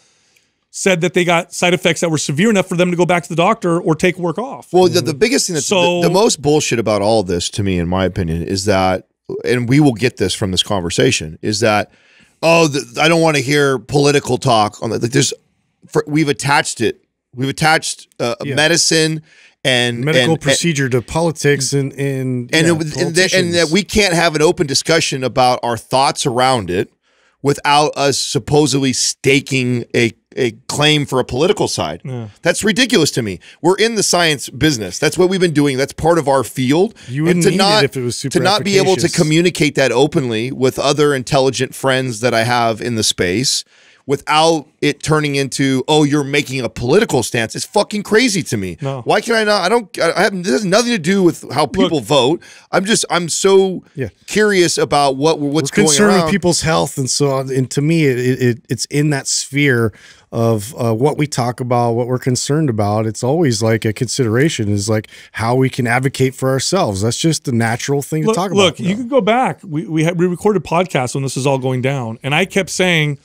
said that they got side effects that were severe enough for them to go back to the doctor or take work off. Well, the biggest thing that's the most bullshit about all this, to me, in my opinion, is that, and we will get this from this conversation, is that, oh, I don't want to hear political talk on that. Like, there's, we've attached it. We've attached medicine and medical procedure to politics, and that we can't have an open discussion about our thoughts around it without us supposedly staking a claim for a political side. Yeah. That's ridiculous to me. We're in the science business. That's what we've been doing. That's part of our field. You wouldn't need it if it was super efficacious. To not be able to communicate that openly with other intelligent friends that I have in the space, without it turning into, oh, you're making a political stance, it's fucking crazy to me. No. Why can I not? This has nothing to do with how people vote. I'm so curious about what's going on. We're concerned with people's health, and so on. And to me, it's in that sphere of what we talk about, what we're concerned about. It's always like a consideration is like how we can advocate for ourselves. That's just the natural thing to talk about. Look, you can go back. We recorded podcasts when this is all going down, and I kept saying,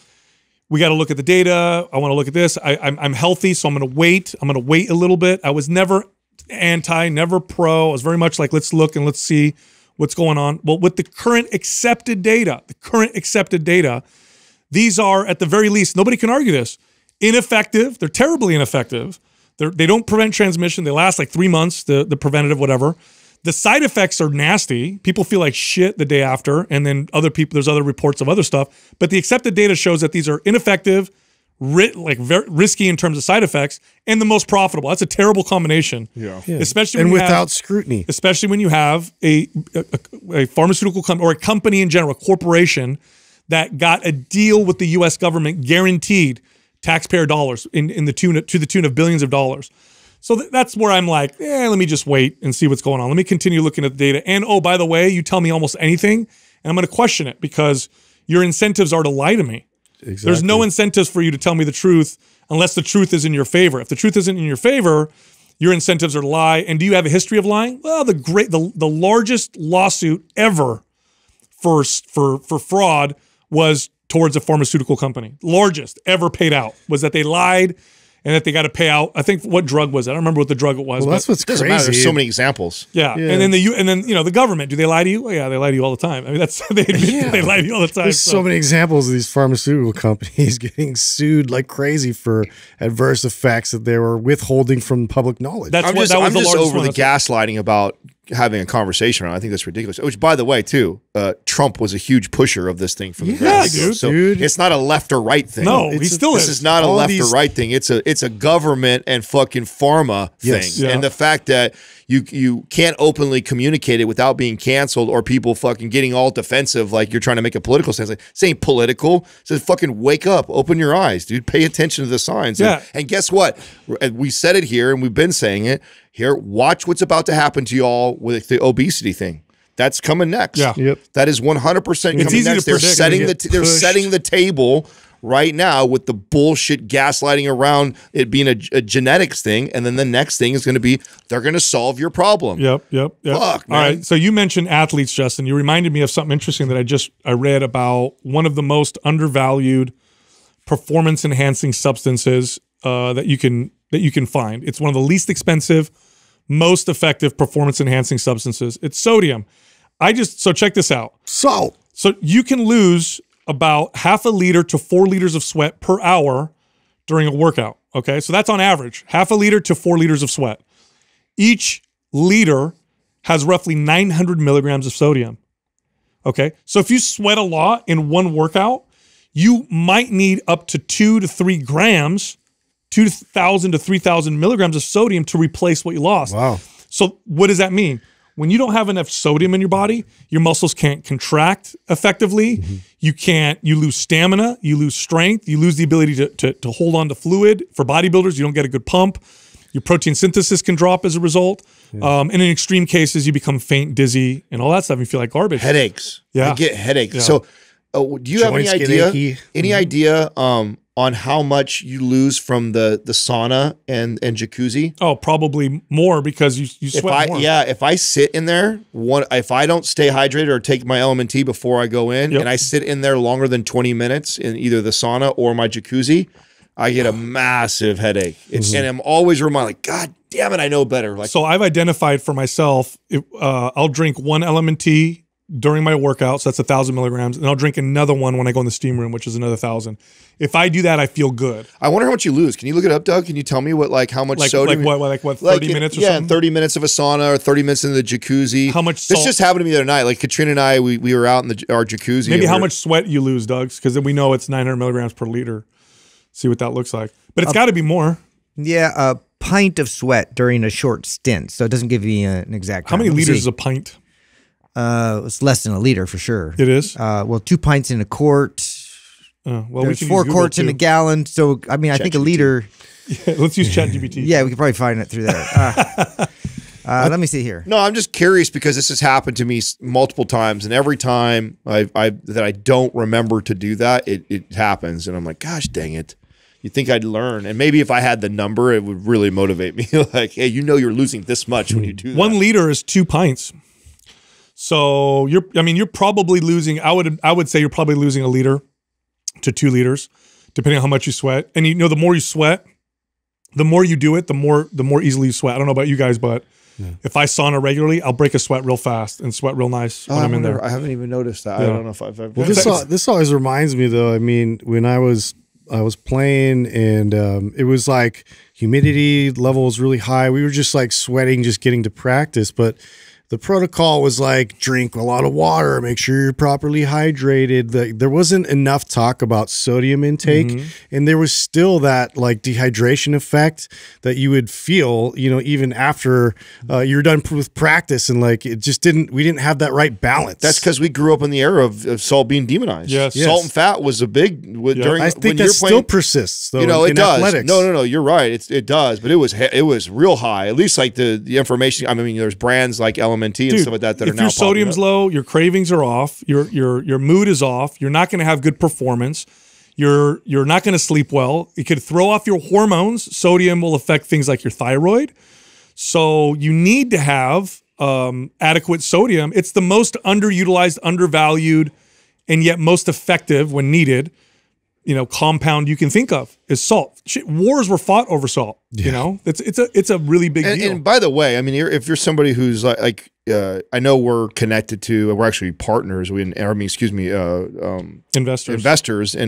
we got to look at the data. I want to look at this. I'm healthy, so I'm going to wait. I'm going to wait a little bit. I was never anti, never pro. I was very much like, let's look and let's see what's going on. Well, with the current accepted data, these are, at the very least, nobody can argue this, ineffective. They're terribly ineffective. They don't prevent transmission. They last like 3 months, the preventative, whatever. The side effects are nasty. People feel like shit the day after, and then other people, there's other reports of other stuff. But the accepted data shows that these are ineffective, very risky in terms of side effects, and the most profitable. That's a terrible combination. Yeah, especially when without scrutiny. Especially when you have a pharmaceutical company or a company in general, a corporation that got a deal with the U.S. government, guaranteed taxpayer dollars to the tune of billions of dollars. So that's where I'm like, let me just wait and see what's going on. Let me continue looking at the data. And, oh, by the way, you tell me almost anything, and I'm going to question it because your incentives are to lie to me. Exactly. There's no incentives for you to tell me the truth unless the truth is in your favor. If the truth isn't in your favor, your incentives are to lie. And do you have a history of lying? Well, the largest lawsuit ever for fraud was towards a pharmaceutical company. Largest ever paid out was that they lied and that they got to pay out. I think what drug was it? I don't remember what the drug it was. Well, that's what's crazy. There's so many examples. Yeah. and then you know, the government. Do they lie to you? Well, yeah, they lie to you all the time. I mean, that's they lie to you all the time. There's so many examples of these pharmaceutical companies getting sued like crazy for adverse effects that they were withholding from public knowledge. That's I'm just over the gaslighting about having a conversation around. I think that's ridiculous. Which, by the way, too, Trump was a huge pusher of this thing from the ground. So it's not a left or right thing. No, he still is. This is not a left or right thing. It's a government and fucking pharma thing. Yeah. And the fact that you can't openly communicate it without being canceled or people fucking getting all defensive like you're trying to make a political stance. Like, this ain't political. It says fucking wake up, open your eyes, dude. Pay attention to the signs. Yeah. And guess what? We said it here, and we've been saying it here. Watch what's about to happen to y'all with the obesity thing. That's coming next. Yeah. Yep. That is 100% coming next. They're setting they're setting the table right now with the bullshit gaslighting around it being a genetics thing, and then the next thing is going to be they're going to solve your problem. Yep. Fuck, man. All right, so you mentioned athletes, Justin. You reminded me of something interesting that I read about one of the most undervalued performance-enhancing substances that you can find. It's one of the least expensive, most effective performance-enhancing substances. It's sodium. So check this out. Salt. So you can lose about 1/2 to 4 liters of sweat per hour during a workout, okay? So that's on average, 1/2 to 4 liters of sweat. Each liter has roughly 900 milligrams of sodium, okay? So if you sweat a lot in one workout, you might need up to 2 to 3 grams, 2,000 to 3,000 milligrams of sodium to replace what you lost. Wow. So what does that mean? when you don't have enough sodium in your body, your muscles can't contract effectively. Mm-hmm. You lose stamina, you lose strength, you lose the ability to hold on to fluid. For bodybuilders, you don't get a good pump. Your protein synthesis can drop as a result. Yeah. And in extreme cases, you become faint, dizzy, and all that stuff. You feel like garbage. Headaches. Yeah. I get headaches. Yeah. So do you have any idea, on how much you lose from the sauna and jacuzzi? Oh, probably more, because you sweat more. Yeah, if I sit in there, if I don't stay hydrated or take my LMNT before I go in, and I sit in there longer than 20 minutes in either the sauna or my jacuzzi, I get a massive headache. It's, and I'm always reminded, like, God damn it, I know better. Like, so I've identified for myself, I'll drink one LMNT during my workout, so that's 1,000 milligrams, and I'll drink another one when I go in the steam room, which is another 1,000. If I do that, I feel good. I wonder how much you lose. Can you look it up, Doug? Can you tell me what, like, how much sodium? Like what, 30 minutes or something? Yeah, 30 minutes of a sauna or 30 minutes in the jacuzzi. How much salt? This just happened to me the other night. Like, Katrina and I, we were out in our jacuzzi. Maybe how much sweat you lose, Doug, because then we know it's 900 milligrams per liter. See what that looks like. But it's got to be more. Yeah, a pint of sweat during a short stint, so it doesn't give you an exact time. How many liters is a pint? It's less than a liter for sure. It is? Well, 2 pints in a quart. Well, there's 4 quarts in a gallon. So, I mean, I think a liter. Yeah, let's use ChatGPT. Yeah, we could probably find it through there. Let me see here. No, I'm just curious because this has happened to me multiple times. And every time that I don't remember to do that, it happens. And I'm like, gosh, dang it. You'd think I'd learn. And maybe if I had the number, it would really motivate me. Like, hey, you know you're losing this much when you do that. 1 liter is 2 pints. So I mean, you're probably losing, I would say you're probably losing a liter to 2 liters, depending on how much you sweat. And you know, the more you sweat, the more you do it, the more easily you sweat. I don't know about you guys, but if I sauna regularly, I'll break a sweat real fast and sweat real nice when I'm in there. I haven't even noticed that. Yeah. I don't know if I've ever. Well, this always reminds me though. I mean, when I was playing and it was like humidity level was really high. We were just like sweating, just getting to practice, but the protocol was like, drink a lot of water, make sure you're properly hydrated. There wasn't enough talk about sodium intake. And there was still that like dehydration effect that you would feel, you know, even after you're done with practice. And like, it just we didn't have that right balance. That's because we grew up in the era of salt being demonized. Yes. Yes. Salt and fat was a big, during, I think when that you're playing, still persists though. You know, it does. Athletics. No, you're right. It does, but it was real high, at least like the information. I mean, there's brands like LMNT and stuff like that. If your sodium's low, your cravings are off, your mood is off, you're not going to have good performance, you're not going to sleep well. It could throw off your hormones. Sodium will affect things like your thyroid. So you need to have adequate sodium. It's the most underutilized, undervalued, and yet most effective when needed, you know, compound you can think of is salt. Shit, wars were fought over salt. Yeah. You know, it's a really big deal. And by the way, I mean, if you're somebody who's like I know we're connected to, we're actually partners. Investors in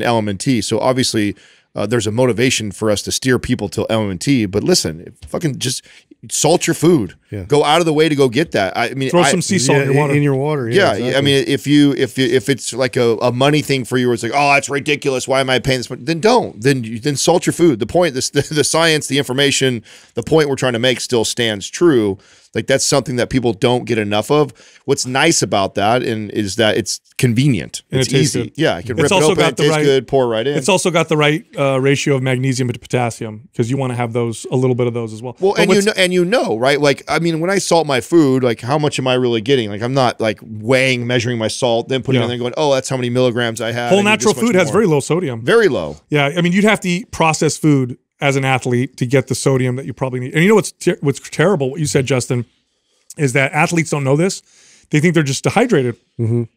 LMNT. So obviously there's a motivation for us to steer people to LMNT. But listen, fucking just salt your food. Yeah. Go out of the way to go get that. I mean, throw some sea salt in your water. Yeah, exactly. I mean, if it's like a money thing for you, where it's like, oh, that's ridiculous. Why am I paying this much? Then don't. Then salt your food. The point, the science, the information, the point we're trying to make still stands true. Like, that's something that people don't get enough of. What's nice about that is that it's convenient. And it's easy. Good. Yeah, I can rip it open, it tastes good, pour right in. It's also got the right ratio of magnesium to potassium, because you want to have those, a little bit of those as well. Well, and you know, right? Like, I mean, when I salt my food, like, how much am I really getting? Like, I'm not like weighing, measuring my salt, then putting it in there and going, oh, that's how many milligrams I have. Whole natural food has very low sodium. Very low. Yeah, I mean, you'd have to eat processed food as an athlete to get the sodium that you probably need. And you know what's terrible, what you said, Justin, is that athletes don't know this. They think they're just dehydrated.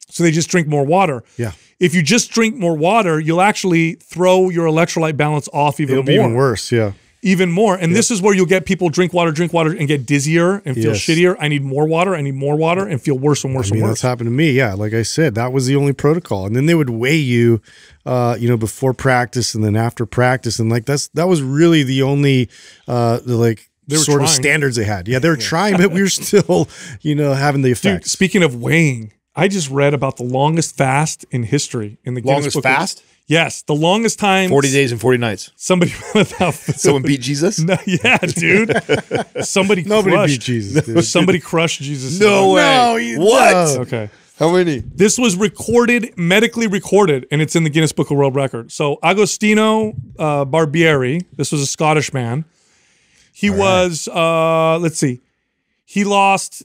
So they just drink more water. Yeah. If you just drink more water, you'll actually throw your electrolyte balance off even more. It'll be even worse, yeah. Even more. And this is where you'll get people drink water, and get dizzier and feel shittier. I need more water, I need more water, and feel worse and worse and worse. That's happened to me, yeah. Like I said, that was the only protocol. And then they would weigh you, you know, before practice and then after practice. And like, that was really the only, like, sort of standards they had. Yeah, they were trying, but we were still, you know, having the effect. Dude, speaking of weighing, I just read about the longest fast in history. In the Guinness Book. Yes, the longest time. 40 days and 40 nights. Somebody without food. Someone beat Jesus? No, yeah, dude. Somebody Nobody crushed. Beat Jesus, dude. Somebody crushed Jesus. No way. No, what? No. Okay. How many? This was recorded, medically recorded, and it's in the Guinness Book of World Record. So Agostino Barbieri, this was a Scottish man. He was, let's see, he lost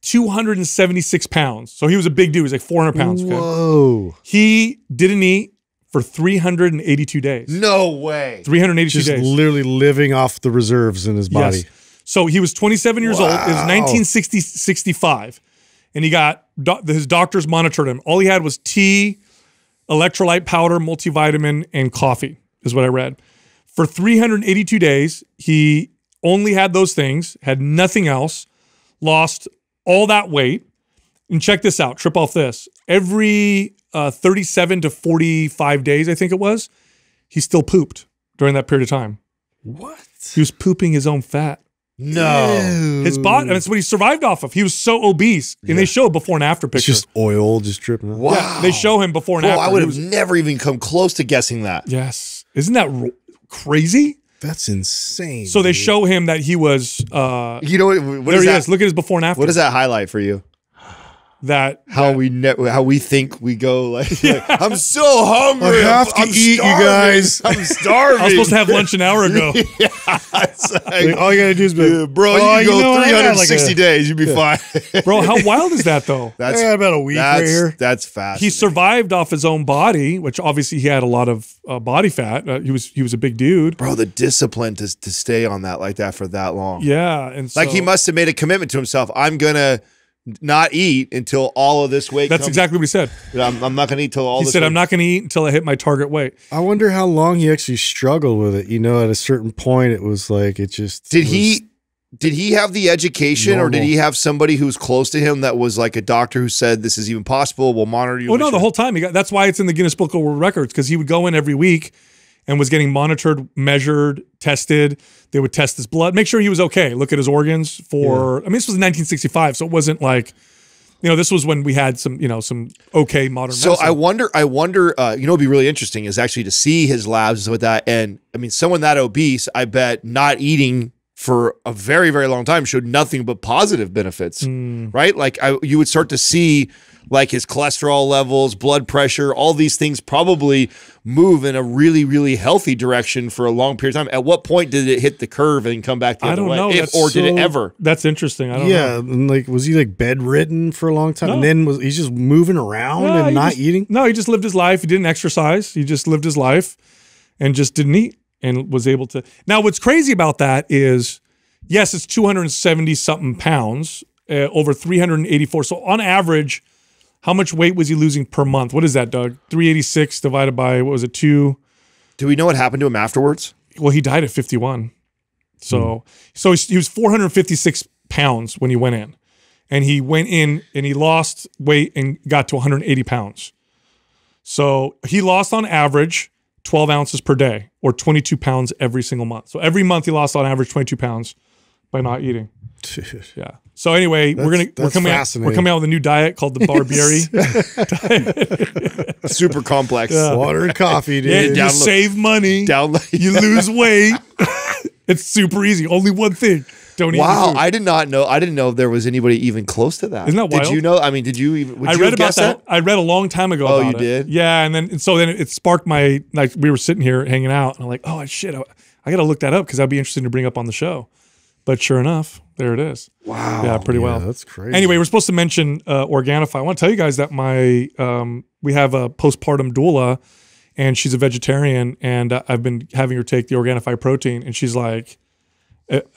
276 pounds. So he was a big dude. He was like 400 pounds. Okay? Whoa. He didn't eat for 382 days. No way. 382 days. Just literally living off the reserves in his body. Yes. So he was 27 years old. It was 1965. And he got, his doctors monitored him. All he had was tea, electrolyte powder, multivitamin, and coffee is what I read. For 382 days, he only had those things, had nothing else, lost all that weight. And check this out, trip off this. Every 37 to 45 days, I think it was, he still pooped during that period of time. What? He was pooping his own fat. No. His body, that's what he survived off of. He was so obese. And they show a before and after picture. It's just oil just dripping out. Wow. Yeah, they show him before and after. I would have never even come close to guessing that. Yes. Isn't that crazy? That's insane. So they show him that he was, you know what there is he that? Is. Look at his before and after. What does that highlight for you? How we think we go like I'm so hungry. I have to eat, starving. You guys. I'm starving. I was supposed to have lunch an hour ago. Yeah, it's like, all you gotta do is be like, bro, you can go 360 days, you'd be fine. Bro, how wild is that though? That's about a week right here. That's fast. He survived off his own body, which obviously he had a lot of body fat. He was a big dude. Bro, the discipline to stay on that like that for that long. Yeah, and so, like he must have made a commitment to himself. I'm gonna not eat until all of this weight. That's exactly what he said. I'm not going to eat until all this weight. He said, I'm not going to eat until I hit my target weight. I wonder how long he actually struggled with it. You know, at a certain point, it was like, it just... Did he have the education or did he have somebody who's close to him that was like a doctor who said, this is even possible, we'll monitor you? Oh, no, the whole time. That's why it's in the Guinness Book of World Records, because he would go in every week and was getting monitored, measured, tested. They would test his blood, make sure he was okay, look at his organs for, I mean, this was 1965, so it wasn't like, you know, this was when we had some, you know, some okay modern medicine. So I wonder, you know, it'd be really interesting is actually to see his labs and stuff like that. And I mean, someone that obese, I bet not eating for a very, very long time showed nothing but positive benefits, right? Like you would start to see like his cholesterol levels, blood pressure, all these things probably move in a really, really healthy direction for a long period of time. At what point did it hit the curve and come back the other way? I don't know. Or did it ever? That's interesting. I don't know. Yeah, like was he like bedridden for a long time? No. And then was he just moving around and not eating? No, he just lived his life. He didn't exercise. He just lived his life and just didn't eat. And was able to. Now, what's crazy about that is, yes, it's 270-something pounds, over 384. So on average, how much weight was he losing per month? What is that, Doug? 386 divided by, what was it, 2? Do we know what happened to him afterwards? Well, he died at 51. So, so he was 456 pounds when he went in. And he went in and he lost weight and got to 180 pounds. So he lost on average 12 ounces per day or 22 pounds every single month. So every month he lost on average 22 pounds by not eating. Yeah. So anyway, we're coming out with a new diet called the Barbieri diet. Super complex. Yeah. Water and coffee, dude. Yeah, you save money. You lose weight. It's super easy. Only one thing. Don't eat food. I did not know. I didn't know there was anybody even close to that. Isn't that wild? Did you know? I mean, did you even? I read about that. I read a long time ago. Oh, you did? Yeah, and so then it sparked my. Like we were sitting here hanging out, and I'm like, oh shit, I got to look that up because that'd be interesting to bring up on the show. But sure enough, there it is. Wow. Yeah, pretty well. That's crazy. Anyway, we're supposed to mention Organifi. I want to tell you guys that my we have a postpartum doula, and she's a vegetarian, and I've been having her take the Organifi protein, and she's like,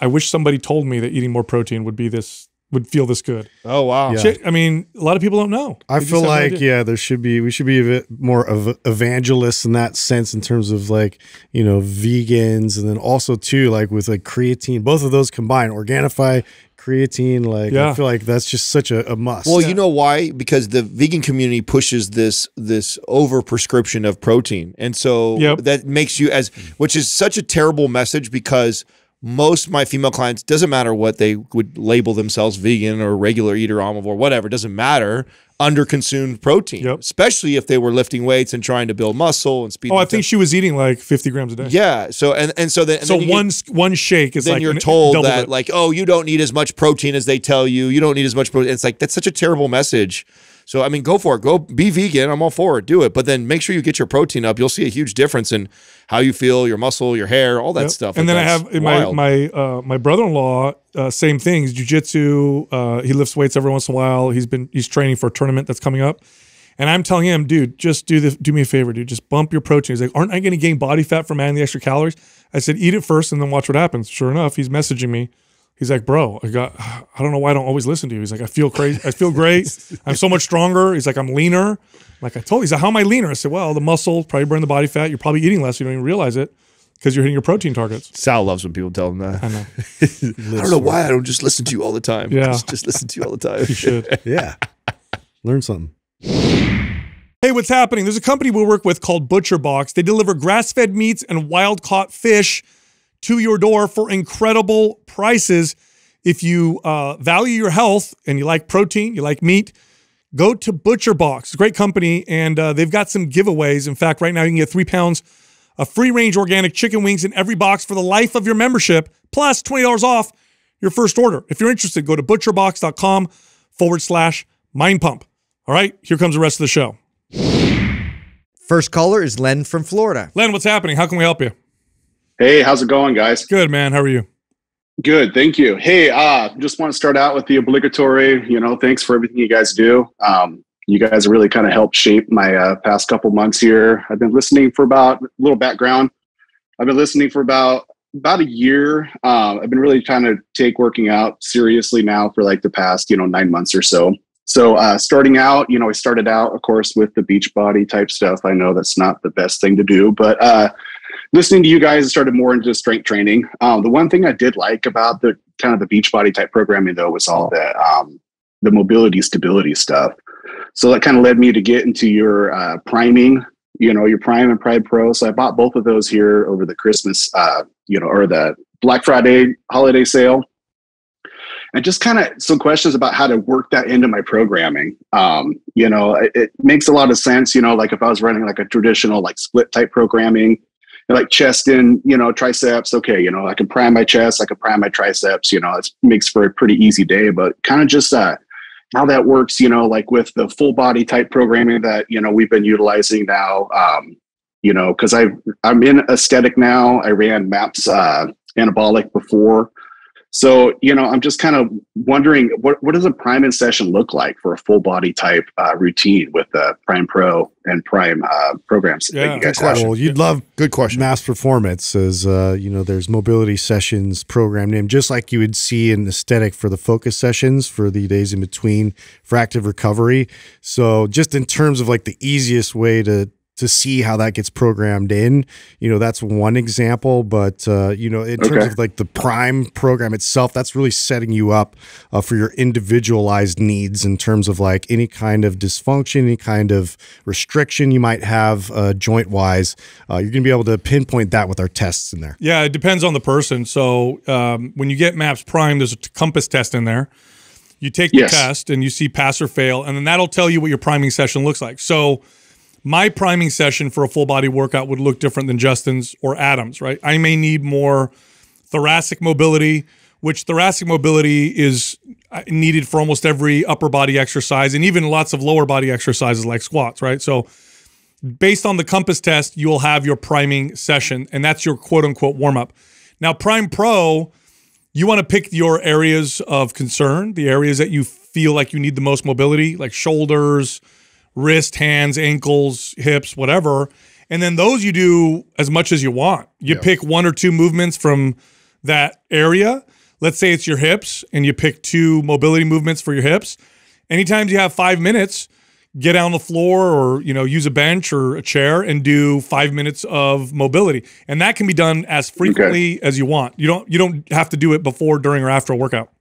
I wish somebody told me that eating more protein would be this, would feel this good. Oh, wow. Yeah. I mean, a lot of people don't know. I feel like, there should be, we should be a bit more of evangelists in that sense in terms of like, you know, vegans. And then also too, like with like creatine, both of those combined, Organifi, creatine, like I feel like that's just such a must. Well, you know why? Because the vegan community pushes this over prescription of protein. And so that makes you which is such a terrible message because most of my female clients, doesn't matter what they would label themselves, vegan or regular eater, omnivore, whatever, doesn't matter, underconsumed protein, especially if they were lifting weights and trying to build muscle and speed. Oh, I think she was eating like 50 grams a day. Yeah. So, and so then one shake is then like, you're told that like, oh, you don't need as much protein as they tell you. You don't need as much protein. It's like, that's such a terrible message. So, I mean, go for it. Go be vegan. I'm all for it. Do it. But then make sure you get your protein up. You'll see a huge difference in how you feel, your muscle, your hair, all that stuff. And like then I have my brother-in-law, same things, jiu-jitsu. He lifts weights every once in a while. He's training for a tournament that's coming up. And I'm telling him, dude, just do me a favor, dude. Just bump your protein. He's like, aren't I going to gain body fat from adding the extra calories? I said, eat it first and then watch what happens. Sure enough, he's messaging me. He's like, bro, I don't know why I don't always listen to you. He's like, I feel crazy. I feel great. I'm so much stronger. He's like, I'm leaner. I'm like, I told you, he's like, how am I leaner? I said, well, the muscle probably burned the body fat. You're probably eating less. You don't even realize it because you're hitting your protein targets. Sal loves when people tell him that. I know. I don't know why I don't just listen to you all the time. Yeah. Just listen to you all the time. You should. Yeah. Learn something. Hey, what's happening? There's a company we work with called Butcher Box. They deliver grass-fed meats and wild-caught fish to your door for incredible prices. If you value your health and you like protein, you like meat, go to Butcher Box. It's a great company, and they've got some giveaways. In fact, right now you can get 3 pounds of free-range organic chicken wings in every box for the life of your membership, plus $20 off your first order. If you're interested, go to butcherbox.com/mindpump. All right, here comes the rest of the show. First caller is Len from Florida. Len, what's happening? How can we help you? Hey, how's it going, guys? Good, man. How are you? Good, thank you. Hey, just want to start out with the obligatory, you know, thanks for everything you guys do. You guys really kind of helped shape my past couple months here. I've been listening for about, little background, I've been listening for about a year. I've been really trying to take working out seriously now for like the past, you know, 9 months or so. So starting out, you know, I started out, of course, with the beach body type stuff. I know that's not the best thing to do, but listening to you guys, I started more into strength training. The one thing I did like about the kind of the Beachbody type programming, though, was all the mobility, stability stuff. So that kind of led me to get into your priming, you know, your Prime and Prime Pro. So I bought both of those here over the Christmas, you know, or the Black Friday holiday sale. And just kind of some questions about how to work that into my programming. You know, it makes a lot of sense, you know, like if I was running like a traditional like split type programming, like chest in, you know, triceps. Okay, you know, I can prime my chest, I can prime my triceps, you know, it makes for a pretty easy day, but kind of just how that works, you know, like with the full body type programming that, you know, we've been utilizing now, you know, because I'm in aesthetic now. I ran MAPS Anabolic before. So, you know, I'm just kind of wondering what does a prime in session look like for a full body type routine with the Prime Pro and Prime programs? Yeah, that you guys have. Well, you'd love good question. MAPS Performance is, you know, there's mobility sessions programmed in, just like you would see in aesthetic for the focus sessions for the days in between for active recovery. So just in terms of like the easiest way to see how that gets programmed in, you know, that's one example, but, you know, in terms of like the Prime program itself, that's really setting you up for your individualized needs in terms of like any kind of dysfunction, any kind of restriction you might have joint wise. You're going to be able to pinpoint that with our tests in there. Yeah, it depends on the person. So when you get MAPS Prime, there's a Compass test in there. You take the test and you see pass or fail, and then that'll tell you what your priming session looks like. So my priming session for a full body workout would look different than Justin's or Adam's, right? I may need more thoracic mobility, which thoracic mobility is needed for almost every upper body exercise and even lots of lower body exercises like squats, right? So based on the Compass test, you'll have your priming session, and that's your quote unquote warm up. Now, Prime Pro, you want to pick your areas of concern, the areas that you feel like you need the most mobility, like shoulders, wrist, hands, ankles, hips, whatever. And then those you do as much as you want. You pick one or two movements from that area. Let's say it's your hips and you pick 2 mobility movements for your hips. Anytime you have 5 minutes, get on the floor or, you know, use a bench or a chair and do 5 minutes of mobility. And that can be done as frequently as you want. You don't have to do it before, during, or after a workout.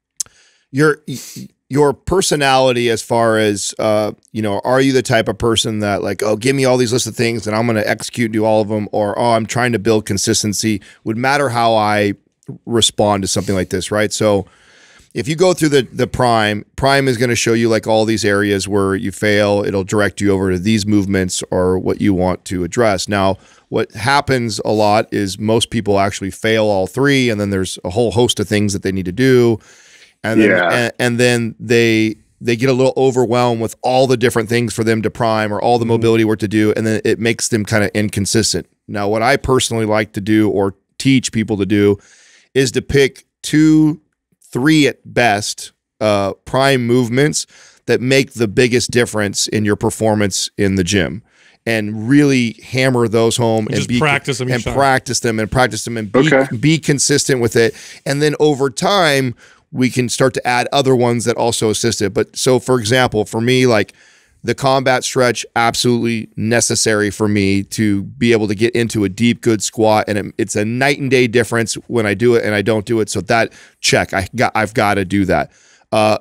Your personality, as far as, you know, are you the type of person that like, oh, give me all these lists of things and I'm going to execute and do all of them, or, oh, I'm trying to build consistency, would matter how I respond to something like this, right? So if you go through the prime is going to show you like all these areas where you fail. It'll direct you over to these movements or what you want to address. Now, what happens a lot is most people actually fail all three, and then there's a whole host of things that they need to do. And then, yeah. And then they get a little overwhelmed with all the different things for them to prime or all the mobility work to do, and then it makes them kind of inconsistent. Now, what I personally like to do or teach people to do is to pick two, three at best prime movements that make the biggest difference in your performance in the gym, and really hammer those home and just practice them and practice them and practice them and be consistent with it. And then over time, we can start to add other ones that also assist it. But so, for example, for me, like the combat stretch, absolutely necessary for me to be able to get into a deep, good squat. And it's a night and day difference when I do it and I don't do it. So that check, I've got to do that.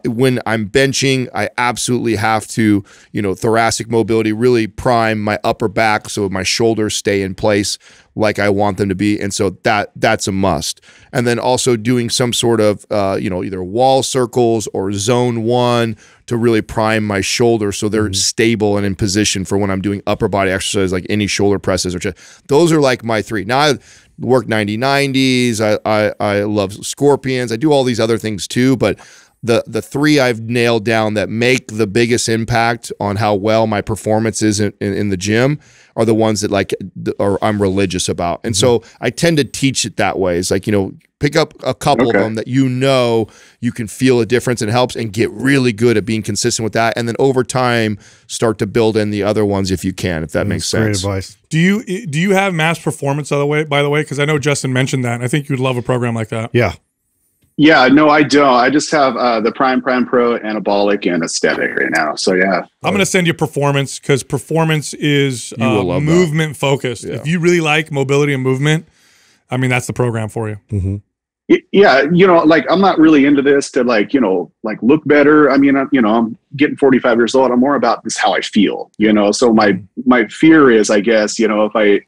When I'm benching, I absolutely have to, you know, thoracic mobility, really prime my upper back so my shoulders stay in place like I want them to be. And so that's a must. And then also doing some sort of, you know, either wall circles or zone one to really prime my shoulders so they're stable and in position for when I'm doing upper body exercises, like any shoulder presses or chest. Those are like my three. Now, I work 90-90s. I love scorpions. I do all these other things too, but the three I've nailed down that make the biggest impact on how well my performance is in the gym are the ones that like I'm religious about. And so I tend to teach it that way. It's like, you know, pick up a couple of them that you know you can feel a difference and helps, and get really good at being consistent with that. And then over time, start to build in the other ones if you can, if that makes sense. Great advice. Do you have MAPS Performance, by the way? Because I know Justin mentioned that, and I think you'd love a program like that. Yeah. Yeah, no, I don't. I just have the Prime Pro, Anabolic, and Aesthetic right now. So, yeah. I'm going to send you Performance, because Performance is movement-focused. Yeah. If you really like mobility and movement, I mean, that's the program for you. Yeah, you know, like, I'm not really into this to, like, you know, like, look better. I mean, I'm getting 45 years old. I'm more about this how I feel, you know. So my fear is, I guess, you know, if I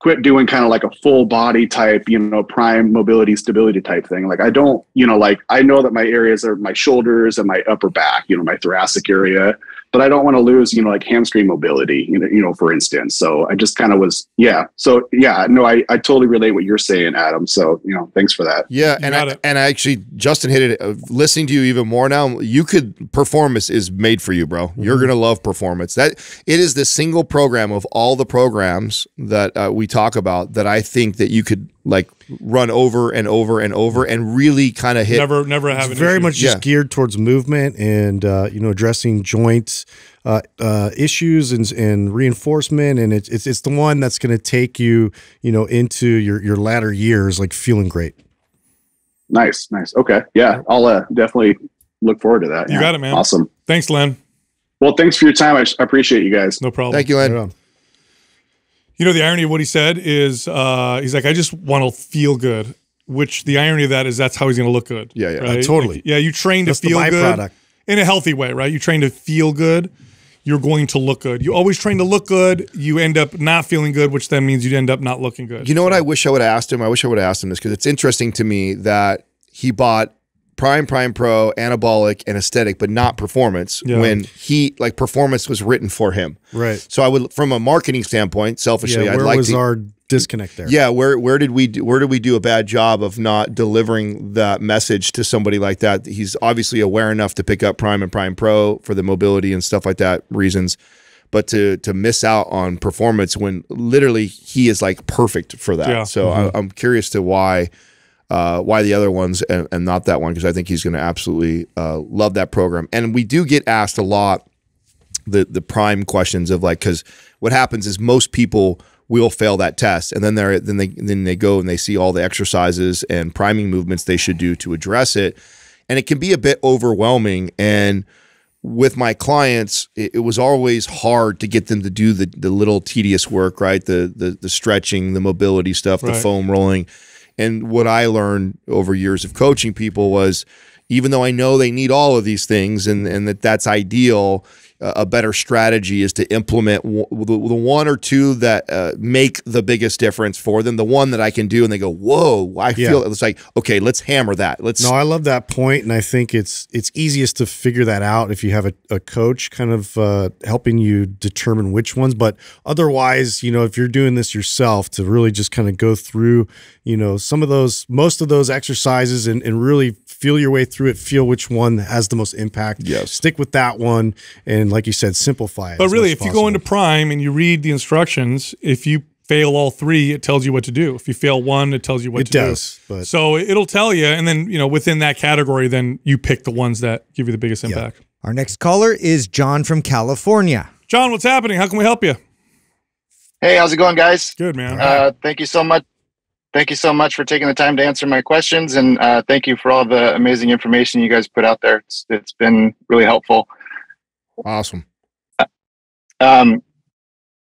quit doing kind of like a full body type, you know, prime mobility, stability type thing. Like, I don't, you know, like, I know that my areas are my shoulders and my upper back, you know, my thoracic area, but I don't want to lose, you know, like hamstring mobility, you know, for instance. So I just kind of was, yeah. So yeah, no, I totally relate what you're saying, Adam. So, you know, thanks for that. Yeah. And I actually, Justin hit it, listening to you even more now, you could, Performance is made for you, bro. You're going to love Performance. That it is the single program of all the programs that we talk about that I think that you could like run over and over and over and really kind of hit. Never have it. Very much just geared towards movement and, you know, addressing joints, issues and reinforcement. And it's the one that's going to take you, you know, into your latter years, like feeling great. Nice. Nice. Okay. Yeah. I'll definitely look forward to that. You got it, man. Awesome. Thanks, Len. Well, thanks for your time. I appreciate you guys. No problem. Thank you, Len. No. You know, the irony of what he said is he's like, I just want to feel good, which the irony of that is that's how he's going to look good. Yeah, yeah, right? Totally. Like, yeah, you train to feel good in a healthy way, right? You train to feel good, you're going to look good. You always train to look good, you end up not feeling good, which then means you end up not looking good. You know what I wish I would have asked him? I wish I would have asked him this, because it's interesting to me that he bought Prime Pro, Anabolic, and Aesthetic, but not Performance, when he, like, Performance was written for him. Right. So I would, from a marketing standpoint, selfishly, I'd like to— where was our disconnect there? Yeah, where did we do a bad job of not delivering that message to somebody like that? He's obviously aware enough to pick up Prime and Prime Pro for the mobility and stuff like that reasons, but to miss out on Performance when literally he is, like, perfect for that. Yeah. So I'm curious to why the other ones and not that one, because I think he's going to absolutely love that program. And we do get asked a lot the prime questions of, like, because what happens is most people will fail that test, and then they go and they see all the exercises and priming movements they should do to address it, and it can be a bit overwhelming. And with my clients, it was always hard to get them to do the little tedious work, right? The stretching, the mobility stuff, the foam rolling. And what I learned over years of coaching people was, even though I know they need all of these things and that's ideal, a better strategy is to implement the one or two that make the biggest difference for them, the one that I can do and they go, whoa, I feel it's like, okay, let's hammer that. Let's. No, I love that point, and I think it's easiest to figure that out if you have a coach kind of helping you determine which ones. But otherwise, you know, if you're doing this yourself, to really just kind of go through, you know, some of those, most of those exercises and really feel your way through it, feel which one has the most impact. Yes. Stick with that one, and like you said, simplify it. But really, if you go into Prime and you read the instructions, if you fail all three, it tells you what to do. If you fail one, it tells you what to do. It does. But so it'll tell you, and then, you know, within that category, then you pick the ones that give you the biggest impact. Yeah. Our next caller is John from California. John, what's happening? How can we help you? Hey, how's it going, guys? Good, man. Thank you so much. Thank you so much for taking the time to answer my questions, and thank you for all the amazing information you guys put out there. It's been really helpful. Awesome.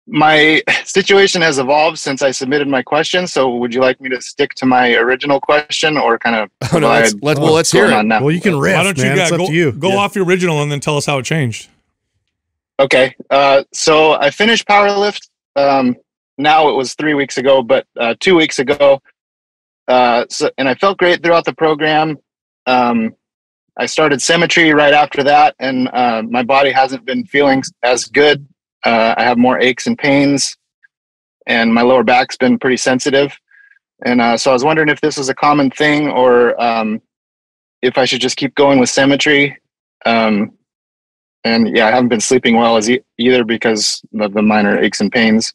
My situation has evolved since I submitted my question, so would you like me to stick to my original question or kind of... Oh, no, let's hear it. Well, you can riff, man. It's up to you. Go off your original and then tell us how it changed. Okay. So I finished Powerlift. Now it was 3 weeks ago, but 2 weeks ago. And I felt great throughout the program. I started Symmetry right after that, and my body hasn't been feeling as good. I have more aches and pains, and my lower back's been pretty sensitive. And so I was wondering if this was a common thing, or if I should just keep going with Symmetry. And yeah, I haven't been sleeping well as either because of the minor aches and pains.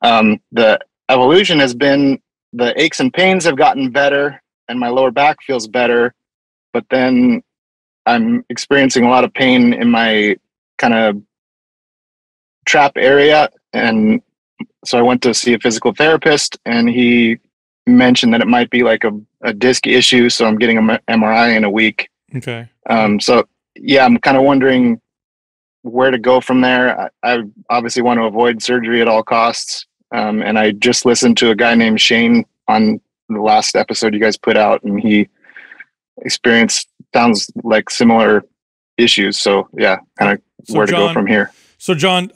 The evolution has been the aches and pains have gotten better, and my lower back feels better, but then I'm experiencing a lot of pain in my kind of trap area. And so I went to see a physical therapist, and he mentioned that it might be like a disc issue. So I'm getting an MRI in a week. Okay. So yeah, I'm kind of wondering where to go from there. I obviously want to avoid surgery at all costs. And I just listened to a guy named Shane on the last episode you guys put out, and he experienced, sounds like, similar issues. So yeah, kind of where to go from here. So John,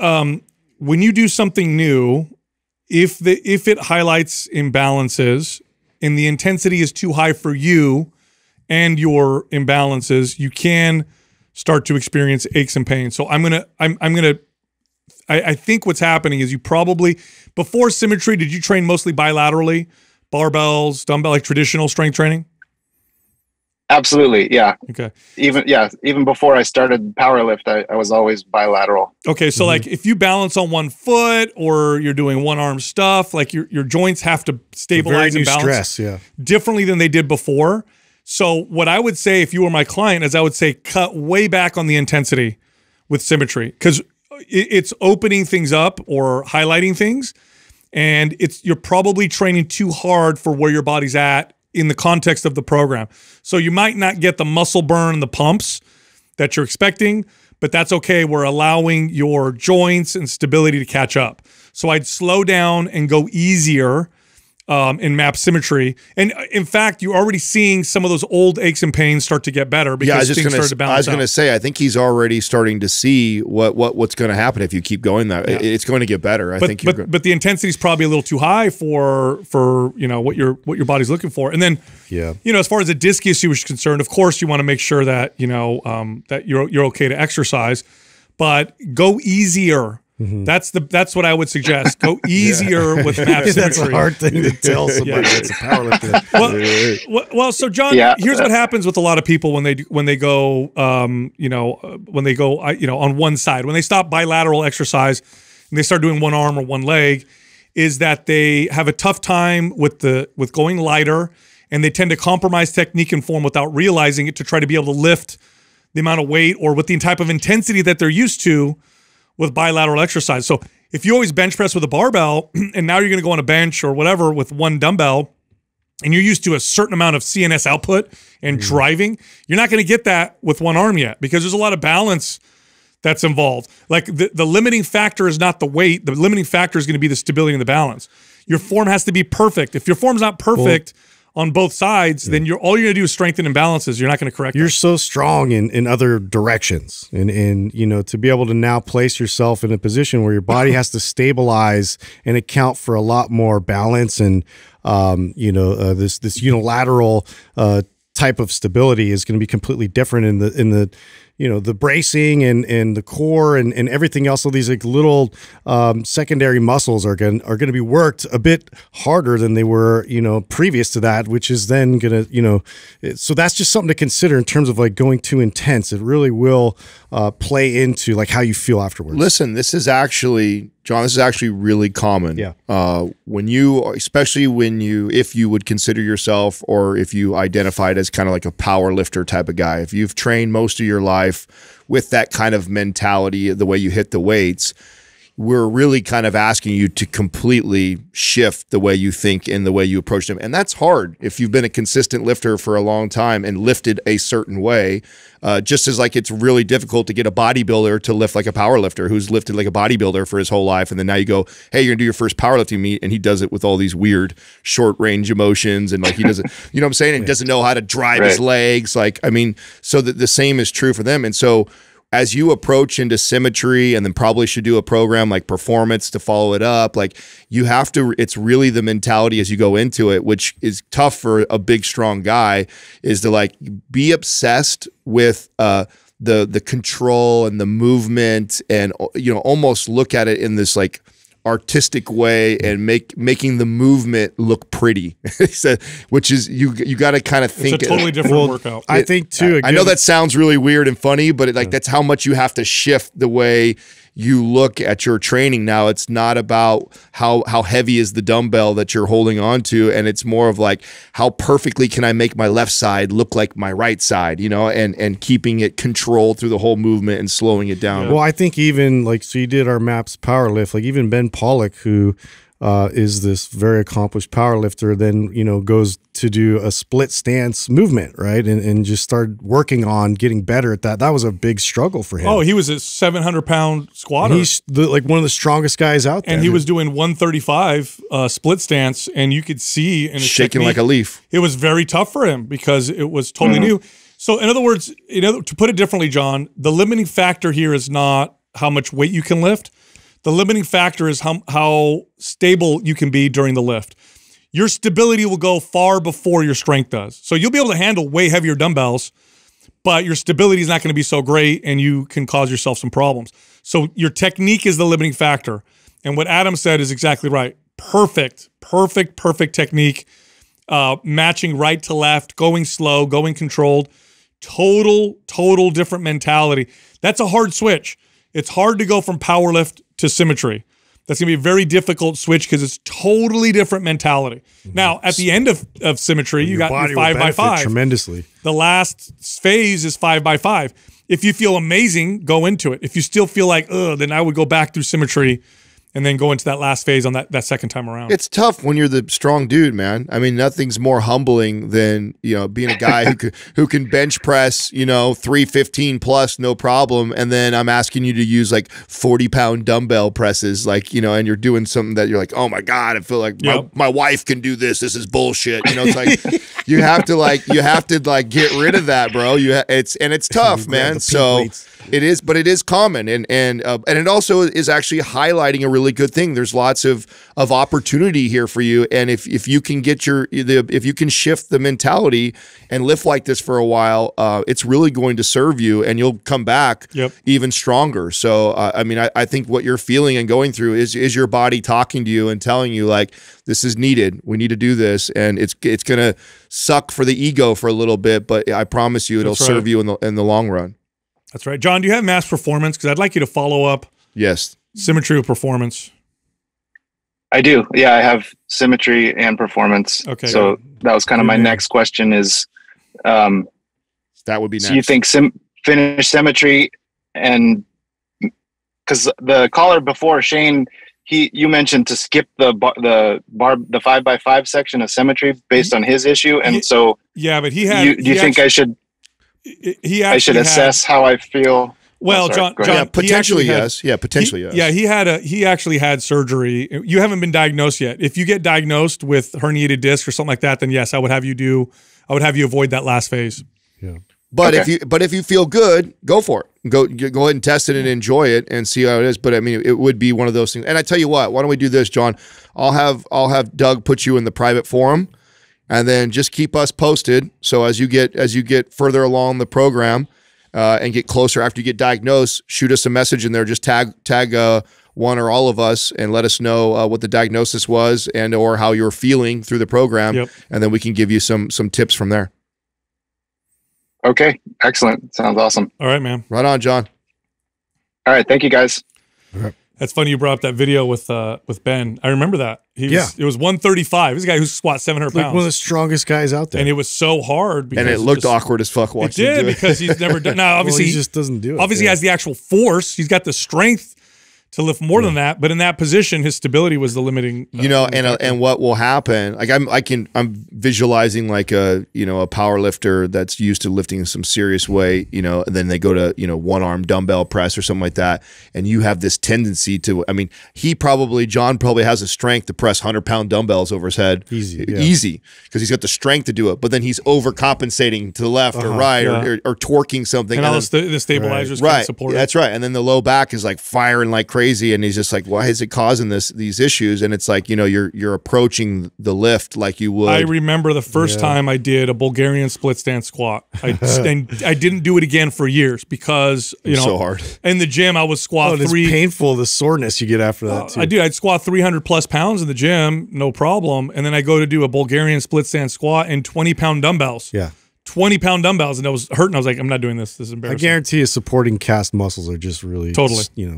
when you do something new, if it highlights imbalances and the intensity is too high for you and your imbalances, you can start to experience aches and pains. So I think what's happening is you probably, before Symmetry, did you train mostly bilaterally, barbells, dumbbell, like traditional strength training? Absolutely. Yeah. Okay. Even before I started Powerlift, I was always bilateral. Okay. So like if you balance on one foot or you're doing one arm stuff, like your joints have to stabilize and balance differently than they did before. So what I would say if you were my client is I would say cut way back on the intensity with Symmetry, because it's opening things up or highlighting things, and you're probably training too hard for where your body's at in the context of the program. So you might not get the muscle burn and the pumps that you're expecting, but that's okay. We're allowing your joints and stability to catch up. So I'd slow down and go easier in MAPS Symmetry. And in fact, you're already seeing some of those old aches and pains start to get better because things started to balance out. I was going to say, I think he's already starting to see what's going to happen if you keep going that. Yeah. It's going to get better. But the intensity is probably a little too high for you know what your body's looking for. And then you know, as far as the disc issue is concerned, of course you want to make sure that you know that you're okay to exercise, but go easier. Mm-hmm. That's what I would suggest. Go easier with MAPS Symmetry. That's a hard thing to tell somebody that's a powerlifter. Well, so John, here's what happens with a lot of people when they go on one side, when they stop bilateral exercise and they start doing one arm or one leg, is that they have a tough time with going lighter, and they tend to compromise technique and form without realizing it to try to be able to lift the amount of weight or with the type of intensity that they're used to with bilateral exercise. So if you always bench press with a barbell and now you're going to go on a bench or whatever with one dumbbell and you're used to a certain amount of CNS output and driving, you're not going to get that with one arm yet because there's a lot of balance that's involved. Like the limiting factor is not the weight. The limiting factor is going to be the stability and the balance. Your form has to be perfect. If your form's not perfect on both sides, then you're all you're going to do is strengthen imbalances. You're not going to correct them. You're so strong in other directions. And you know, to be able to now place yourself in a position where your body has to stabilize and account for a lot more balance and, you know, this unilateral type of stability is going to be completely different in the you know, the bracing and the core and everything else. So these like little secondary muscles are going to be worked a bit harder than they were, you know, previous to that, which is then going to, you know, so that's just something to consider in terms of like going too intense. It really will play into like how you feel afterwards. Listen, this is actually, John, this is actually really common. Yeah. When you, especially when you, if you would consider yourself or if you identified as kind of like a power lifter type of guy, if you've trained most of your life with that kind of mentality, the way you hit the weights, we're really kind of asking you to completely shift the way you think and the way you approach them. And that's hard if you've been a consistent lifter for a long time and lifted a certain way, just as like it's really difficult to get a bodybuilder to lift like a power lifter who's lifted like a bodybuilder for his whole life. And then now you go, hey, you're gonna do your first powerlifting meet. And he does it with all these weird short range emotions. And like, he doesn't, you know what I'm saying? And doesn't know how to drive his legs. Like, I mean, so that the same is true for them. And so as you approach into symmetry, and then probably should do a program like performance to follow it up, like you have to, it's really the mentality as you go into it, which is tough for a big, strong guy, is to like be obsessed with the control and the movement and, you know, almost look at it in this like artistic way and making the movement look pretty. Which is you got to kind of think it's a totally different workout. I think too, again, I know that sounds really weird and funny, but it, like that's how much you have to shift the way you look at your training now. It's not about how heavy is the dumbbell that you're holding on to, and it's more of like how perfectly can I make my left side look like my right side, you know, and keeping it controlled through the whole movement and slowing it down. Yeah. Well, I think even like, so you did our MAPS Power Lift, like even Ben Pollock, who is this very accomplished power lifter, then, you know, goes to do a split stance movement, right? And just started working on getting better at that. That was a big struggle for him. Oh, he was a 700-pound squatter. And he's like one of the strongest guys out there. And he was doing 135 split stance, and you could see in his shaking technique, like a leaf. It was very tough for him because it was totally new. So in other words, you know, to put it differently, John, the limiting factor here is not how much weight you can lift. The limiting factor is how stable you can be during the lift. Your stability will go far before your strength does. So you'll be able to handle way heavier dumbbells, but your stability is not going to be so great, and you can cause yourself some problems. So your technique is the limiting factor. And what Adam said is exactly right. Perfect, perfect, perfect technique. Matching right to left, going slow, going controlled. Total, total different mentality. That's a hard switch. It's hard to go from power lift to symmetry. That's going to be a very difficult switch because it's totally different mentality. Now, at the end of symmetry, you got 5x5. Tremendously. The last phase is 5x5. If you feel amazing, go into it. If you still feel like, ugh, then I would go back through symmetry and then go into that last phase on that second time around. It's tough when you're the strong dude, man. I mean, nothing's more humbling than, you know, being a guy who can bench press, you know, 315 plus, no problem, and then I'm asking you to use like 40-pound dumbbell presses, like, you know, and you're doing something that you're like, oh my god, I feel like my wife can do this. This is bullshit. You know, it's like you have to like get rid of that, bro. It's tough, man. So it is, but it is common, and it also is actually highlighting a really good thing. There's lots of opportunity here for you, and if you can get if you can shift the mentality and lift like this for a while, it's really going to serve you, and you'll come back even stronger. So I mean, I think what you're feeling and going through is your body talking to you and telling you like, this is needed. We need to do this, and it's gonna suck for the ego for a little bit, but I promise you, it'll serve you in the long run. That's right. John, do you have MAPS Performance? Because I'd like you to follow up. Yes. Symmetry or performance? I do. Yeah, I have symmetry and performance. Okay. So that was kind of my next question is, that would be next. So you think finish symmetry, and because the caller before Shane, you mentioned to skip the 5x5 section of symmetry based on his issue. And so, yeah, but he had, do you think I should assess how I feel? Well, John, potentially yes. Yeah, potentially yes. Yeah, he actually had surgery. You haven't been diagnosed yet. If you get diagnosed with herniated disc or something like that, then yes, I would have you avoid that last phase. Yeah. But okay. if you feel good, go for it. Go ahead and test it and enjoy it and see how it is. But I mean, it would be one of those things. And I tell you what, why don't we do this, John? I'll have Doug put you in the private forum, and then just keep us posted. So as you get further along the program, and get closer after you get diagnosed, shoot us a message in there. Just tag one or all of us and let us know what the diagnosis was and or how you're feeling through the program, yep. And then we can give you some tips from there. Okay, excellent. Sounds awesome. All right, man. Right on, John. All right, thank you, guys. Right. That's funny you brought up that video with Ben. I remember that. He was, yeah. It was 135. He's a guy who squats 700 pounds. Like one of the strongest guys out there. And it was so hard. Because and it looked awkward as fuck watching him do it. It did because he's never done. Now, obviously, well, he just doesn't do it. Obviously, yeah. He has the actual force. He's got the strength to lift more than that, but in that position, his stability was the limiting. You know, and what will happen? Like I'm visualizing like a power lifter that's used to lifting some serious weight. You know, and then they go to one arm dumbbell press or something like that, and you have this tendency to. I mean, John probably has the strength to press 100-pound dumbbells over his head, easy, because he's got the strength to do it. But then he's overcompensating to the left or right or torquing something, and all the stabilizers can't support it. That's right, and then the low back is like firing like crazy, and he's just like, why is it causing these issues? And it's like, you know, you're approaching the lift like you would. I remember the first time I did a Bulgarian split stand squat, and I didn't do it again for years because it was so hard. In the gym, I was squatting. It's painful, the soreness you get after that. Too. I do. I'd squat 300+ pounds in the gym, no problem, and then I go to do a Bulgarian split stand squat and 20-pound dumbbells. Yeah. 20-pound dumbbells, and I was hurting. I was like, I'm not doing this. This is embarrassing. I guarantee you, supporting cast muscles are just really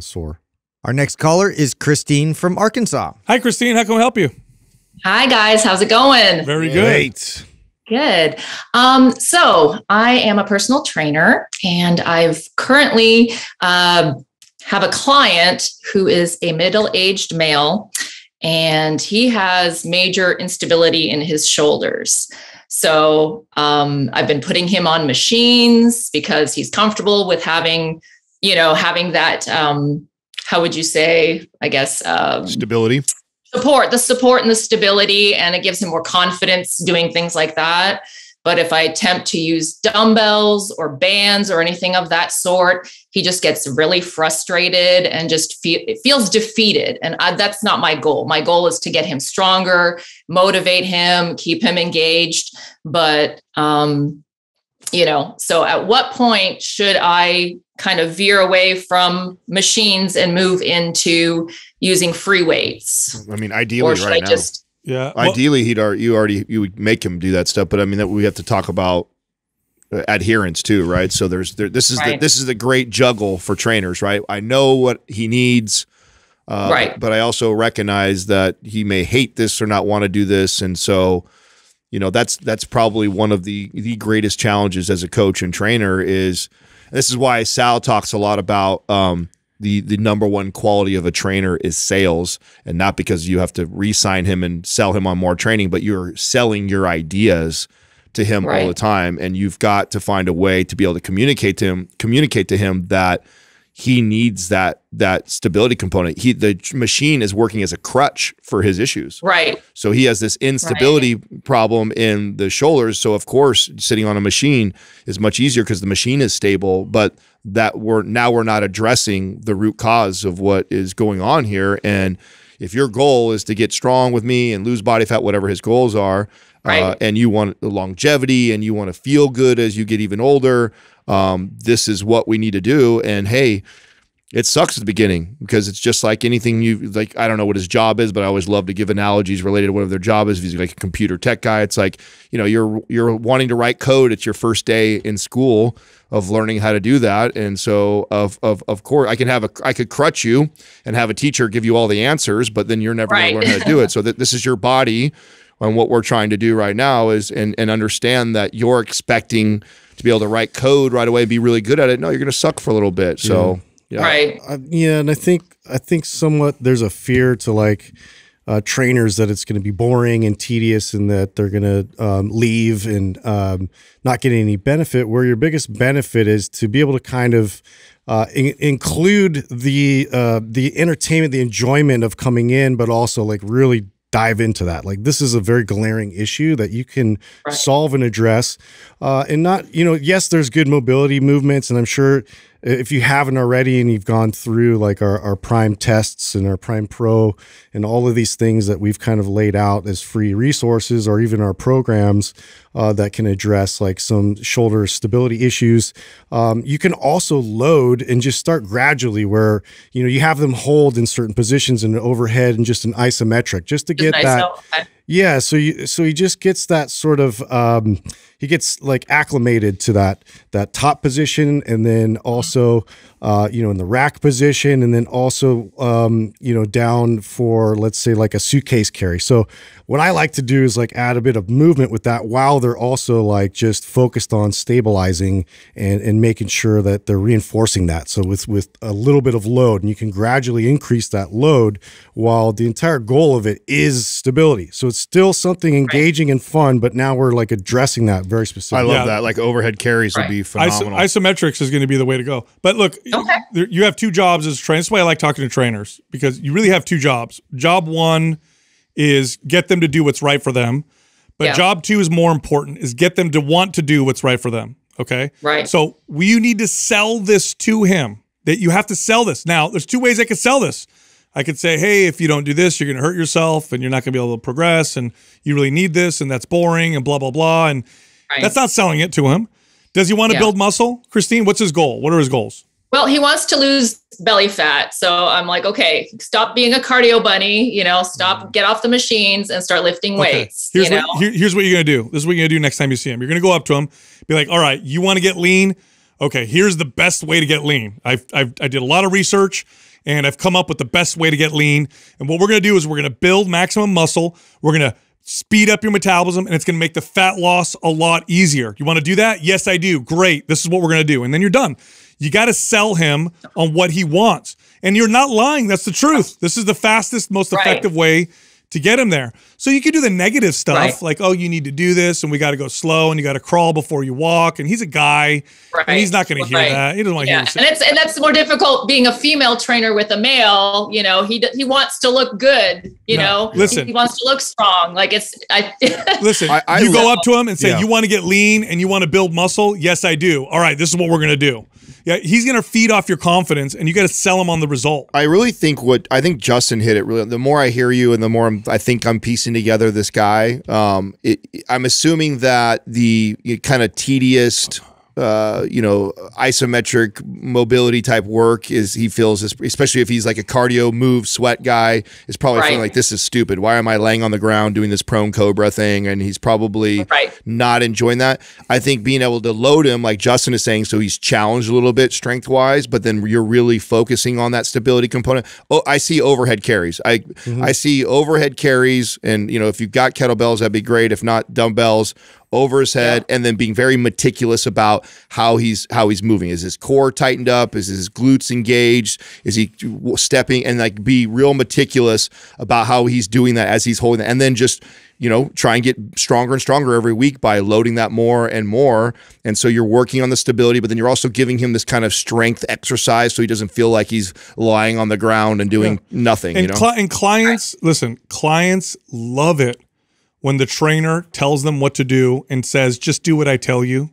sore. Our next caller is Christine from Arkansas. Hi, Christine. How can we help you? Hi, guys. How's it going? Very good. Great. Good. So I am a personal trainer, and I've currently have a client who is a middle-aged male, and he has major instability in his shoulders. So I've been putting him on machines because he's comfortable with having, having that how would you say, I guess, stability, the support and the stability. And it gives him more confidence doing things like that. But if I attempt to use dumbbells or bands or anything of that sort, he just gets really frustrated and just feels defeated. And that's not my goal. My goal is to get him stronger, motivate him, keep him engaged. But, so at what point should I kind of veer away from machines and move into using free weights? I mean, ideally right now. Ideally, you would make him do that stuff, but I mean, that we have to talk about adherence too, right? So this is the great juggle for trainers, right? I know what he needs, but I also recognize that he may hate this or not want to do this, and so that's probably one of the greatest challenges as a coach and trainer is. This is why Sal talks a lot about the number one quality of a trainer is sales, and not because you have to re-sign him and sell him on more training, but you're selling your ideas to him all the time, and you've got to find a way to be able to communicate to him that he needs that stability component. The machine is working as a crutch for his issues. Right. So he has this instability problem in the shoulders. So of course, sitting on a machine is much easier because the machine is stable. But now we're not addressing the root cause of what is going on here. And if your goal is to get strong with me and lose body fat, whatever his goals are, and you want longevity and you want to feel good as you get even older, this is what we need to do. And hey, it sucks at the beginning because it's just like anything I don't know what his job is, but I always love to give analogies related to whatever their job is. If he's like a computer tech guy, it's like, you're wanting to write code. It's your first day in school of learning how to do that. And so of course I could crutch you and have a teacher give you all the answers, but then you're never going to learn how to do it. So this is your body. And what we're trying to do right now is and understand that you're expecting to be able to write code right away and be really good at it. No, you're going to suck for a little bit. So and I think somewhat there's a fear to trainers that it's going to be boring and tedious and that they're going to leave and not get any benefit, where your biggest benefit is to be able to kind of include the entertainment, the enjoyment of coming in, but also like really dive into that. Like, this is a very glaring issue that you can solve and address, and not, you know, yes, there's good mobility movements. And I'm sure if you haven't already, and you've gone through like our Prime tests and our Prime Pro and all of these things that we've kind of laid out as free resources, or even our programs that can address like some shoulder stability issues, you can also load and just start gradually where, you know, you have them hold in certain positions in an overhead and just an isometric, just to get that. Yeah, so he just gets that sort of he gets like acclimated to that top position, and then also you know, in the rack position, and then also you know, down for, let's say, like a suitcase carry. So what I like to do is like add a bit of movement with that while they're also like just focused on stabilizing and making sure that they're reinforcing that. So with a little bit of load, and you can gradually increase that load while the entire goal of it is stability. So it's still something engaging and fun, but now we're like addressing that very specifically. I love that. Like overhead carries would be phenomenal. Isometrics is going to be the way to go. But look, you have two jobs as trainers. That's why I like talking to trainers, because you really have two jobs. Job one is get them to do what's right for them. But job two is more important, is get them to want to do what's right for them. Okay. Right. So you need to sell this to him, that you have to sell this. Now there's two ways I could sell this. I could say, hey, if you don't do this, you're going to hurt yourself and you're not going to be able to progress, and you really need this, and that's boring, and blah, blah, blah. And that's not selling it to him. Does he want to build muscle? Christine, what's his goal? What are his goals? Well, he wants to lose belly fat. So I'm like, okay, stop being a cardio bunny, you know, stop, get off the machines and start lifting weights. Here's what you're going to do. This is what you're going to do next time you see him. You're going to go up to him, be like, all right, you want to get lean? Okay, here's the best way to get lean. I did a lot of research, and I've come up with the best way to get lean. And what we're going to do is we're going to build maximum muscle. We're going to speed up your metabolism, and it's going to make the fat loss a lot easier. You want to do that? Yes, I do. Great. This is what we're going to do. And then you're done. You got to sell him on what he wants. And you're not lying. That's the truth. This is the fastest, most effective way to get him there. So you can do the negative stuff, like, oh, you need to do this, and we got to go slow, and you got to crawl before you walk. And he's a guy, and he's not going to hear that. He doesn't want to hear that. And that's more difficult being a female trainer with a male. You know, he wants to look good. You know, listen, he wants to look strong. Like listen, you go up to him and say, you want to get lean and you want to build muscle? Yes, I do. All right, this is what we're going to do. Yeah, he's going to feed off your confidence, and you got to sell him on the result. I really think I think Justin hit it really. The more I hear you, and the more I think I'm piecing together this guy. I'm assuming that the kind of tedious, you know, isometric mobility type work is, he feels, especially if he's like a cardio move sweat guy, is probably feeling like, this is stupid. Why am I laying on the ground doing this prone cobra thing? And he's probably not enjoying that. I think being able to load him, like Justin is saying, so he's challenged a little bit strength wise, but then you're really focusing on that stability component. Oh, I see overhead carries. I see overhead carries, and you know, if you've got kettlebells, that'd be great. If not, dumbbells over his head, and then being very meticulous about how he's moving. Is his core tightened up? Is his glutes engaged? Is he stepping? And like, be real meticulous about how he's doing that as he's holding it. And then just, you know, try and get stronger and stronger every week by loading that more and more. And so you're working on the stability, but then you're also giving him this kind of strength exercise, so he doesn't feel like he's lying on the ground and doing nothing. And, you know? And clients, listen, clients love it when the trainer tells them what to do and says, just do what I tell you.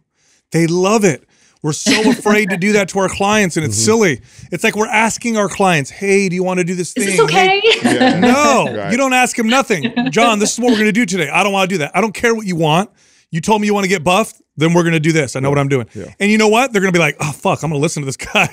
They love it. We're so afraid to do that to our clients, and it's silly. It's like we're asking our clients, hey, do you want to do this thing? Is this okay? Hey. Yeah. No, you don't ask them nothing. John, this is what we're going to do today. I don't want to do that. I don't care what you want. You told me you want to get buffed, then we're going to do this. I know what I'm doing. Yeah. And you know what? They're going to be like, oh, fuck, I'm going to listen to this guy.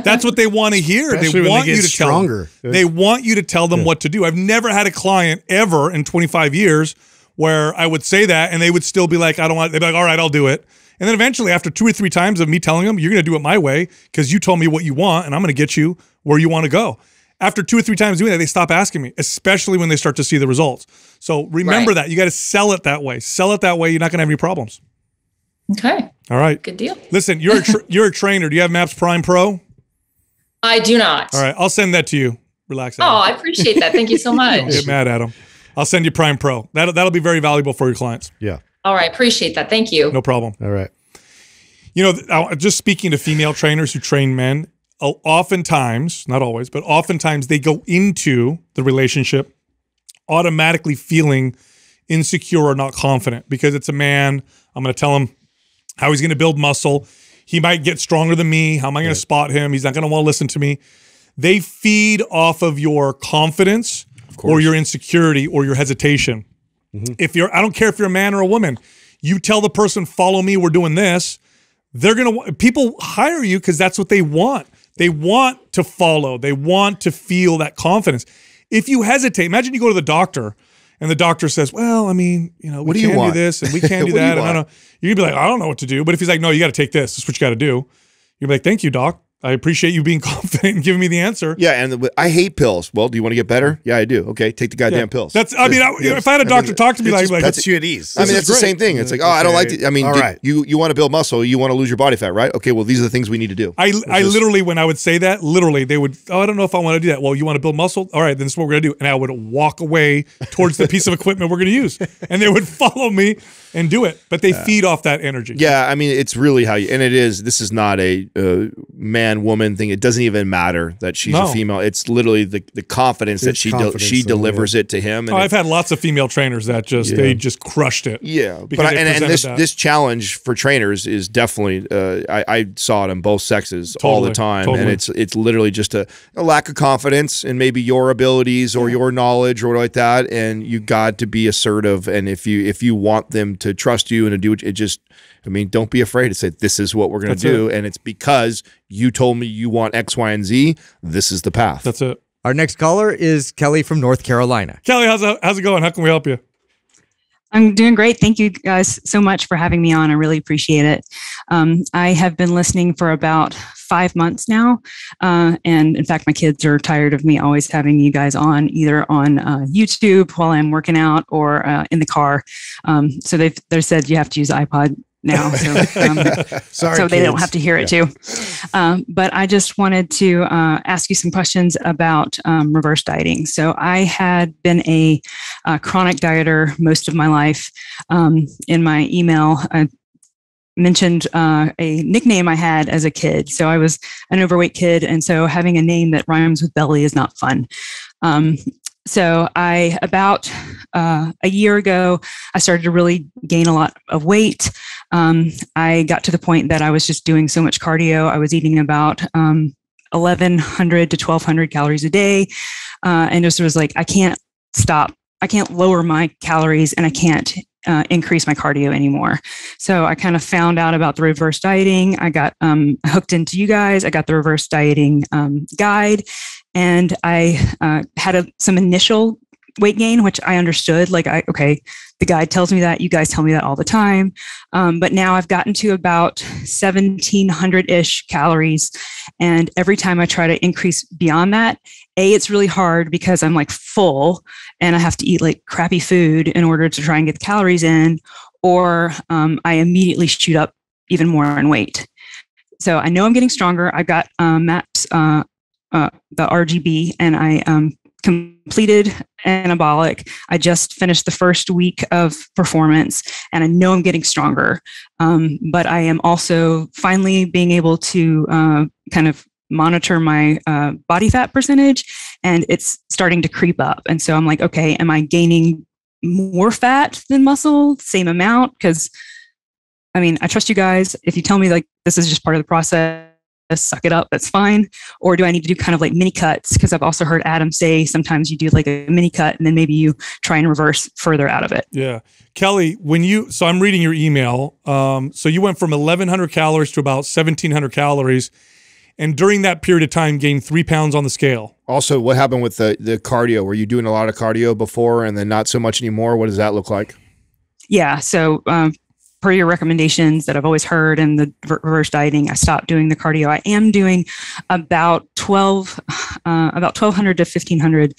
That's what they want to hear. Especially they want you to stronger. Tell them. They want you to tell them what to do. I've never had a client ever in 25 years where I would say that, and they would still be like, I don't want, they'd be like, all right, I'll do it. And then eventually, after 2 or 3 times of me telling them, you're going to do it my way because you told me what you want, and I'm going to get you where you want to go. After 2 or 3 times doing that, they stop asking me, especially when they start to see the results. So remember that. You got to sell it that way. Sell it that way. You're not going to have any problems. Okay. All right. Good deal. Listen, you're a trainer. Do you have MAPS Prime Pro? I do not. All right. I'll send that to you. Relax, Adam. Oh, I appreciate that. Thank you so much. Don't get mad, Adam. I'll send you Prime Pro. That'll be very valuable for your clients. Yeah. All right. Appreciate that. Thank you. No problem. All right. You know, just speaking to female trainers who train men, oftentimes, not always, but oftentimes they go into the relationship automatically feeling insecure or not confident because it's a man. I'm going to tell him how he's going to build muscle. He might get stronger than me. How am I going to spot him? He's not going to want to listen to me. They feed off of your confidence or your insecurity or your hesitation. Mm-hmm. If you're, I don't care if you're a man or a woman, you tell the person, follow me, we're doing this. They're going to, people hire you because that's what they want. They want to follow. They want to feel that confidence. If you hesitate, imagine you go to the doctor and the doctor says, well, I mean, you know, we can't do this and we can't do that. And I don't know. You're going to be like, I don't know what to do. But if he's like, no, you got to take this. This is what you got to do. You'll be like, thank you, doc. I appreciate you being confident and giving me the answer. Yeah, and I hate pills. Well, do you want to get better? Yeah, I do. Okay, take the goddamn pills. That's. I mean, if I had a doctor talk to me, like that's you at ease. I mean, that's the same thing. It's like, oh, I don't like. I mean, you want to build muscle, you want to lose your body fat, right? Okay, well, these are the things we need to do. I literally, when I would say that, literally, they would. Oh, I don't know if I want to do that. Well, you want to build muscle? All right, then this is what we're gonna do. And I would walk away towards the piece of equipment we're gonna use, and they would follow me and do it. But they feed off that energy. Yeah, I mean, it's really how you. And it is. This is not a man. Woman thing. It doesn't even matter that she's a female. It's literally the confidence that she delivers it to him. And I've had lots of female trainers that just they just crushed it. Yeah, but this challenge for trainers is definitely I saw it in both sexes all the time, and it's literally just a lack of confidence in maybe your abilities or your knowledge or like that. And you got to be assertive, and if you want them to trust you and to do it, I mean, don't be afraid to say, this is what we're going to do. And it's because you told me you want X, Y, and Z. This is the path. That's it. Our next caller is Kelly from North Carolina. Kelly, how's it going? How can we help you? I'm doing great. Thank you guys so much for having me on. I really appreciate it. I have been listening for about 5 months now. And in fact, my kids are tired of me always having you guys on, either on YouTube while I'm working out or in the car. So they've said you have to use iPod now, so, so they don't have to hear it too. But I just wanted to ask you some questions about reverse dieting. So I had been a chronic dieter most of my life. In my email, I mentioned a nickname I had as a kid. So I was an overweight kid, and so having a name that rhymes with belly is not fun. So I, about a year ago, I started to really gain a lot of weight. I got to the point that I was just doing so much cardio. I was eating about 1,100 to 1,200 calories a day. And just was like, I can't stop. I can't lower my calories, and I can't increase my cardio anymore. So I kind of found out about the reverse dieting. I got hooked into you guys. I got the reverse dieting guide. And I had some initial weight gain, which I understood. Like, okay, the guide tells me that. You guys tell me that all the time. But now I've gotten to about 1,700-ish calories. And every time I try to increase beyond that, it's really hard because I'm like full and I have to eat like crappy food in order to try and get the calories in, or I immediately shoot up even more in weight. So I know I'm getting stronger. I've got MAPS, the RGB, and I completed Anabolic. I just finished the first week of performance, and I know I'm getting stronger. But I am also finally being able to kind of monitor my body fat percentage, and it's starting to creep up. And so I'm like, okay, am I gaining more fat than muscle? Same amount? Because, I mean, I trust you guys. If you tell me like this is just part of the process, suck it up, that's fine. Or do I need to do kind of like mini cuts? Because I've also heard Adam say sometimes you do like a mini cut and then maybe you try and reverse further out of it. Yeah. Kelly, when you, so I'm reading your email. So you went from 1,100 calories to about 1,700 calories. And during that period of time, gained 3 pounds on the scale. Also, what happened with the cardio? Were you doing a lot of cardio before and then not so much anymore? What does that look like? Yeah. So, per your recommendations that I've always heard and the reverse dieting, I stopped doing the cardio. I am doing about 1,200 to 1,500,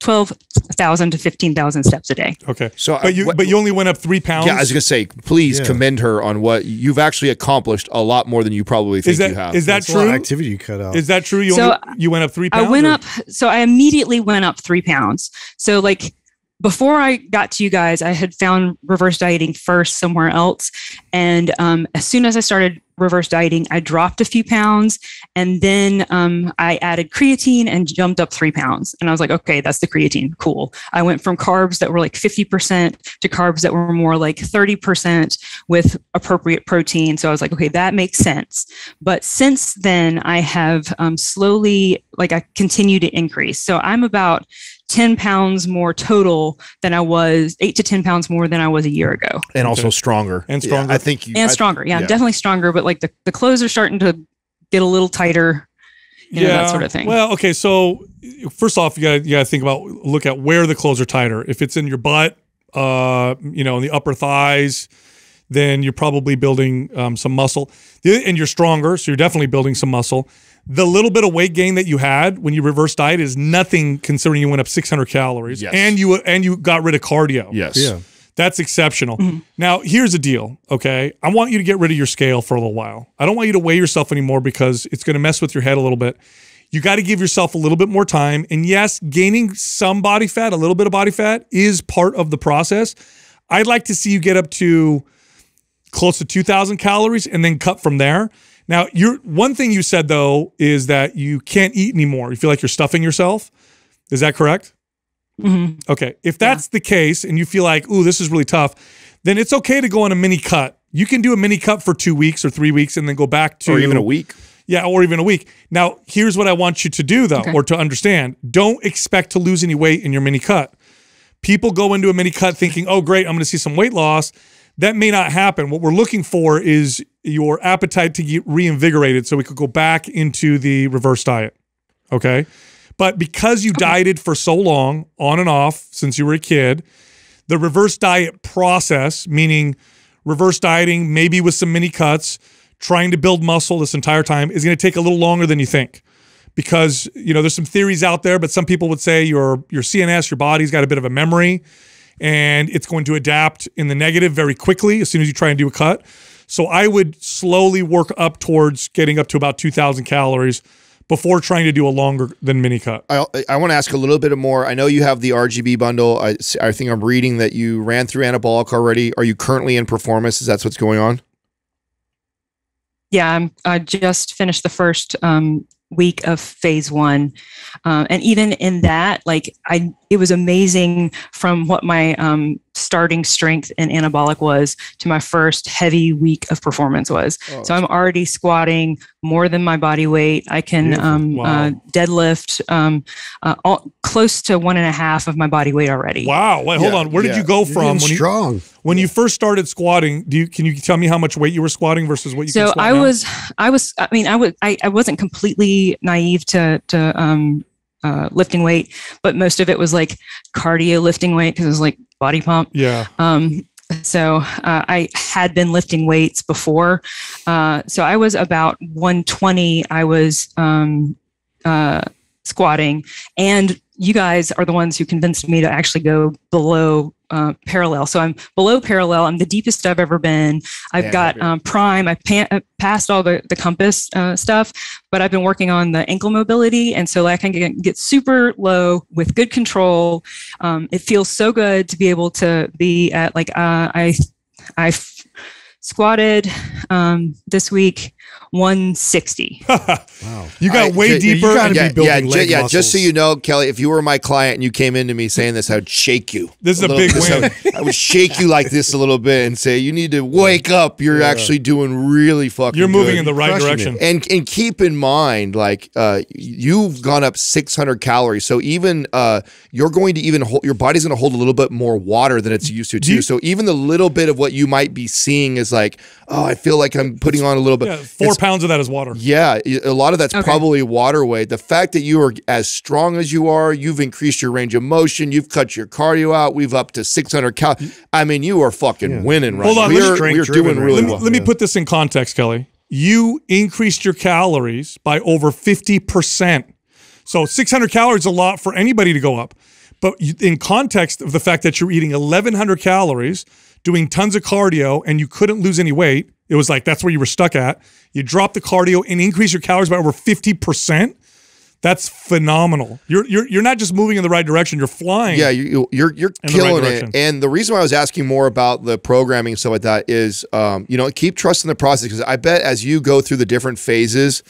12,000 to 15,000 steps a day. Okay. So, but you only went up 3 pounds. Yeah, I was going to say, please commend her on what you've actually accomplished, a lot more than you probably think you have. Is that true? A lot of activity you cut out. Is that true? You went up 3 pounds? I went up. So I immediately went up 3 pounds. So like, before I got to you guys, I had found reverse dieting first somewhere else. And as soon as I started reverse dieting, I dropped a few pounds, and then I added creatine and jumped up 3 pounds. And I was like, okay, that's the creatine. Cool. I went from carbs that were like 50% to carbs that were more like 30% with appropriate protein. So I was like, okay, that makes sense. But since then I have slowly, like I continue to increase. So I'm about 10 pounds more total than I was, 8 to 10 pounds more than I was a year ago. And also stronger. And stronger. Yeah, I think you, and stronger. Yeah, yeah, definitely stronger. But like the clothes are starting to get a little tighter, you know, that sort of thing. Well, okay. So first off, you gotta think about, look at where the clothes are tighter. If it's in your butt, you know, in the upper thighs, then you're probably building some muscle, and you're stronger. So you're definitely building some muscle. The little bit of weight gain that you had when you reverse diet is nothing, considering you went up 600 calories and you got rid of cardio. Yes. Yeah. That's exceptional. Mm-hmm. Now, here's the deal, okay? I want you to get rid of your scale for a little while. I don't want you to weigh yourself anymore because it's going to mess with your head a little bit. You got to give yourself a little bit more time. And yes, gaining some body fat, a little bit of body fat, is part of the process. I'd like to see you get up to close to 2,000 calories and then cut from there. Now, one thing you said, though, is that you can't eat anymore. You feel like you're stuffing yourself. Is that correct? Mm-hmm. Okay. If that's the case and you feel like, ooh, this is really tough, then it's okay to go on a mini cut. You can do a mini cut for 2 weeks or 3 weeks and then go back to— Or even a week. Yeah, or even a week. Now, here's what I want you to do, though, or to understand. Don't expect to lose any weight in your mini cut. People go into a mini cut thinking, oh, great, I'm going to see some weight loss. That may not happen. What we're looking for is your appetite to get reinvigorated so we could go back into the reverse diet, okay? But because you dieted for so long, on and off, since you were a kid, the reverse diet process, meaning reverse dieting, maybe with some mini cuts, trying to build muscle this entire time, is going to take a little longer than you think. Because, you know, there's some theories out there, but some people would say your CNS, your body's got a bit of a memory, and it's going to adapt in the negative very quickly as soon as you try and do a cut. So I would slowly work up towards getting up to about 2,000 calories before trying to do a longer than mini cut. I want to ask a little bit more. I know you have the RGB bundle. I think I'm reading that you ran through Anabolic already. Are you currently in Performance? Is that what's going on? Yeah, I just finished the first week of phase one. And even in that, like it was amazing from what my starting strength in Anabolic was to my first heavy week of Performance was. Oh, so I'm already squatting more than my body weight. I can deadlift close to 1.5 of my body weight already. Wow. Wait, hold on. Where did you go from? When you first started squatting, can you tell me how much weight you were squatting versus what you can squat now? I wasn't completely naive to lifting weight, but most of it was like cardio lifting weight because it was like Body Pump. Yeah. So I had been lifting weights before. So I was about 120. I was squatting, and you guys are the ones who convinced me to actually go below parallel. So I'm below parallel. I'm the deepest I've ever been. I've got prime. I passed all the Compass stuff, but I've been working on the ankle mobility. And so I can get super low with good control. It feels so good to be able to be at like, I squatted this week 160. Wow. You got way deeper. You gotta be building leg muscles. Just so you know, Kelly, if you were my client and you came into me saying this, I would shake you. This is a big win. I would shake you like this a little bit and say, you need to wake up. You're actually doing really fucking good. You're moving in the right direction. And keep in mind, like, you've gone up 600 calories. So even you're going to even hold, your body's going to hold a little bit more water than it's used to, too. So even the little bit of what you might be seeing is like, oh, I feel like I'm putting on a little bit. Yeah, 4 pounds of that is water. Yeah, a lot of that's probably water weight. The fact that you are as strong as you are, you've increased your range of motion, you've cut your cardio out, we've up to 600 cal. I mean, you are fucking winning right now. Hold on, we're doing really well. Let me put this in context, Kelly. You increased your calories by over 50%. So 600 calories is a lot for anybody to go up. But in context of the fact that you're eating 1,100 calories, doing tons of cardio, and you couldn't lose any weight. It was like, that's where you were stuck at. You dropped the cardio and increased your calories by over 50%. That's phenomenal. You're not just moving in the right direction, you're flying. Yeah, you're killing it. And the reason why I was asking more about the programming and stuff like that is, you know, keep trusting the process, because I bet as you go through the different phases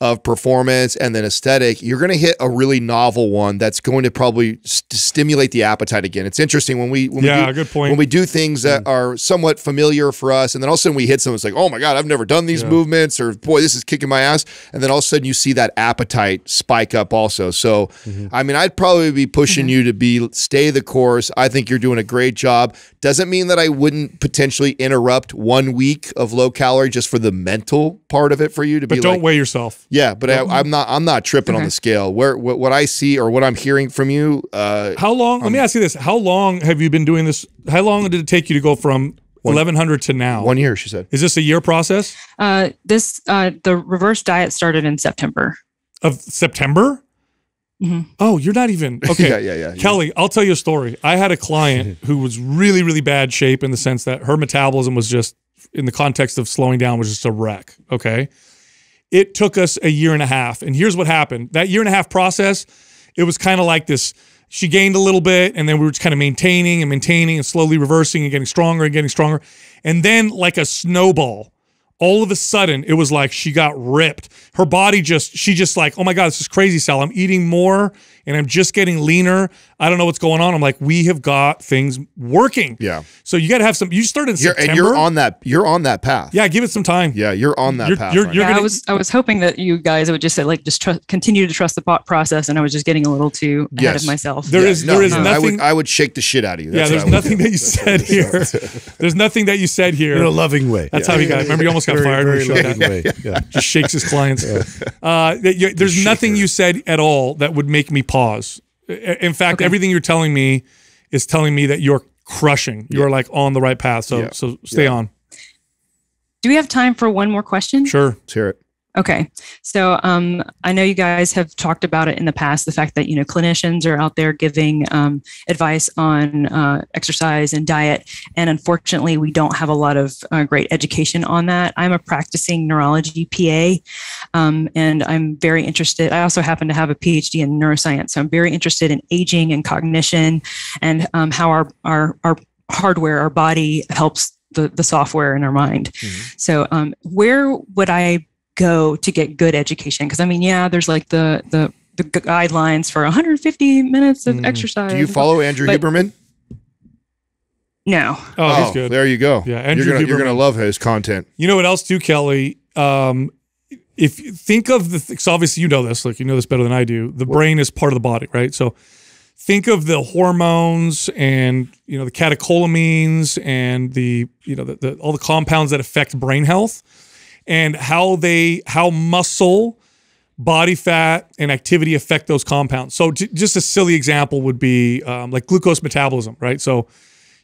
of performance and then aesthetic, you're going to hit a really novel one that's going to probably stimulate the appetite again. It's interesting when we do things that are somewhat familiar for us, and then all of a sudden we hit something that's like, oh my God, I've never done these movements, or boy, this is kicking my ass. And then all of a sudden you see that appetite spike up also. So, I mean, I'd probably be pushing you to stay the course. I think you're doing a great job. Doesn't mean that I wouldn't potentially interrupt 1 week of low calorie just for the mental part of it for you to be like— But don't weigh yourself. Yeah, but I'm not tripping on the scale. What I see or what I'm hearing from you. How long? Let me ask you this: how long have you been doing this? How long did it take you to go from 1,100 to now? 1 year, she said. Is this a year process? The reverse diet started in September. Of September? Oh, you're not even okay. Kelly, I'll tell you a story. I had a client who was really, really bad shape in the sense that her metabolism was just, in the context of slowing down, was just a wreck. Okay. It took us a year and a half. And here's what happened. That year and a half process, it was kind of like this. She gained a little bit, and then we were just kind of maintaining and slowly reversing and getting stronger and getting stronger. And then like a snowball, all of a sudden, it was like she got ripped. Her body just, she just like, oh my God, this is crazy, Sal. I'm eating more and I'm just getting leaner. I don't know what's going on. I'm like, we have got things working. Yeah. So you got to have some, you started in September. And you're on that path. Yeah. Give it some time. Yeah. You're on that path. I was hoping that you guys would just say like, just continue to trust the process. And I was just getting a little too ahead of myself. There is nothing. I would shake the shit out of you. That's there's nothing that you said here. There's nothing that you said here. In a loving way. That's how he got it. Remember, you almost got fired. Just shakes his clients. There's nothing you said at all that would make me pause. In fact, everything you're telling me is telling me that you're crushing. You're like on the right path. So stay on. Do we have time for one more question? Sure. Let's hear it. Okay. So I know you guys have talked about it in the past, the fact that, you know, clinicians are out there giving advice on exercise and diet. And unfortunately, we don't have a lot of great education on that. I'm a practicing neurology PA, and I'm very interested. I also happen to have a PhD in neuroscience. So I'm very interested in aging and cognition and how our hardware, our body helps the software in our mind. So where would I go to get good education? Because I mean, yeah, there's like the guidelines for 150 minutes of exercise. Do you follow Andrew Huberman? No. Oh, he's good. There you go. Yeah, you're gonna love his content. You know what else too, Kelly? If you think of the, so obviously you know this, like you know this better than I do. The brain is part of the body, right? So think of the hormones and you know the catecholamines and the all the compounds that affect brain health, and how muscle, body fat, and activity affect those compounds. So just a silly example would be like glucose metabolism, right? So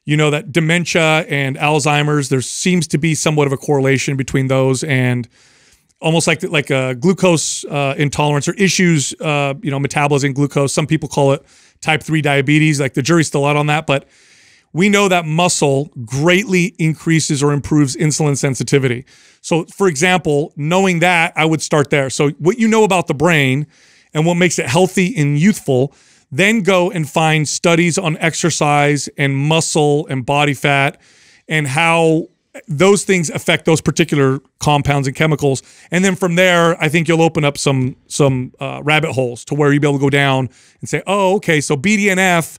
you know that dementia and Alzheimer's, there seems to be somewhat of a correlation between those and almost like a glucose intolerance or issues, you know, metabolizing glucose. Some people call it type 3 diabetes. Like the jury's still out on that, but we know that muscle greatly increases or improves insulin sensitivity. So for example, knowing that, I would start there. So what you know about the brain and what makes it healthy and youthful, then go and find studies on exercise and muscle and body fat and how those things affect those particular compounds and chemicals. And then from there, I think you'll open up some rabbit holes to where you'll be able to go down and say, oh, okay, so BDNF,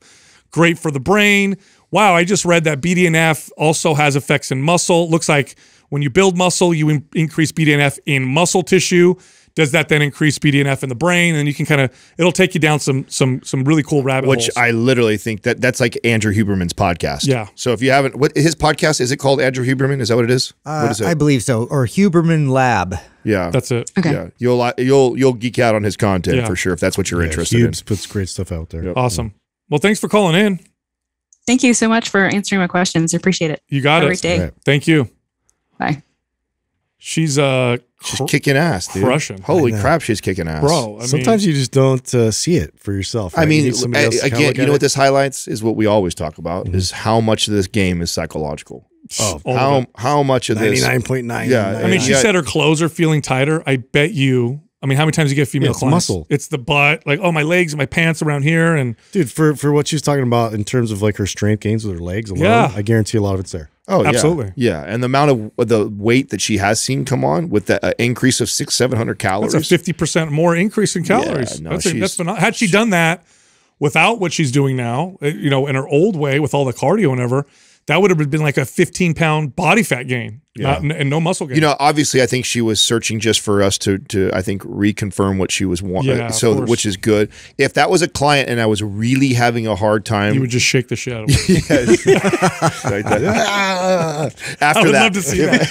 great for the brain. Wow, I just read that BDNF also has effects in muscle. Looks like when you build muscle, you increase BDNF in muscle tissue. Does that then increase BDNF in the brain? And you can kind of, it'll take you down some really cool rabbit holes. Which I literally think that that's like Andrew Huberman's podcast. Yeah. So if you haven't, what his podcast, is it called Andrew Huberman? Is that what it is? What is it? I believe so. Or Huberman Lab. Yeah. That's it. Okay. Yeah. You'll geek out on his content for sure if that's what you're interested in. Hubes puts great stuff out there. Yep. Awesome. Well, thanks for calling in. Thank you so much for answering my questions. I appreciate it. You got it. Have a great day. Right. Thank you. Bye. She's kicking ass, dude. Crushing. Holy crap, she's kicking ass. Bro, sometimes you just don't see it for yourself. Right? I mean, again, you know what this highlights is what we always talk about is how much of this game is psychological. Oh, how much of this? 99.9. Yeah. I mean, she said her clothes are feeling tighter. I bet you. I mean, how many times you get female clients? Muscle. It's the butt, like, oh, my legs and my pants around here. And dude, for what she's talking about in terms of like her strength gains with her legs alone, I guarantee a lot of it's there. Oh, absolutely. Yeah. And the amount of the weight that she has seen come on with the increase of 600-700 calories. That's a 50% more increase in calories. Yeah, no, that's phenomenal. Had she done that without what she's doing now, you know, in her old way with all the cardio and ever, that would have been like a 15-pound body fat gain, and no muscle gain. You know, obviously, I think she was searching just for us to I think, reconfirm what she was wanting, which is good. If that was a client and I was really having a hard time, you would just shake the shit out of me. Like that. After I would love to see that.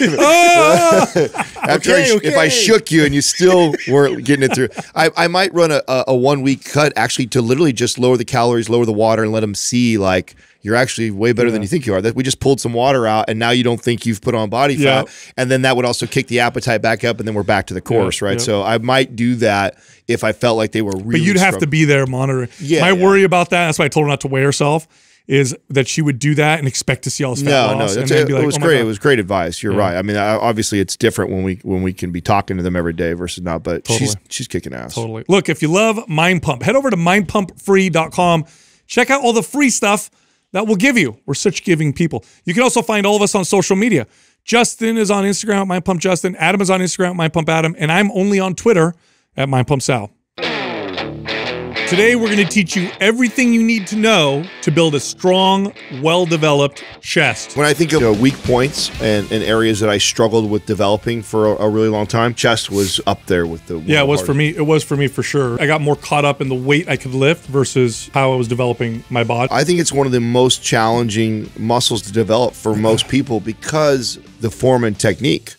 If I shook you and you still weren't getting it through, I might run a one-week cut actually to literally just lower the calories, lower the water, and let them see like, you're actually way better than you think you are. That we just pulled some water out, and now you don't think you've put on body fat. And then that would also kick the appetite back up, and then we're back to the course, right? So I might do that if I felt like they were really. But you'd have to be there monitoring. Yeah, my worry about that, that's why I told her not to weigh herself, is that she would do that and expect to see all this fat loss. No, no, like, it was great. It was great advice. You're right. I mean, obviously it's different when we can be talking to them every day versus not, but she's kicking ass. Totally. Look, if you love Mind Pump, head over to mindpumpfree.com. Check out all the free stuff that we'll give you. We're such giving people. You can also find all of us on social media. Justin is on Instagram at Mind Pump Justin. Adam is on Instagram at Mind Pump Adam. And I'm only on Twitter at Mind Pump Sal. Today, we're going to teach you everything you need to know to build a strong, well-developed chest. When I think of weak points and areas that I struggled with developing for a really long time, chest was up there with the it was for me. It was for me for sure. I got more caught up in the weight I could lift versus how I was developing my body. I think it's one of the most challenging muscles to develop for most people because the form and technique.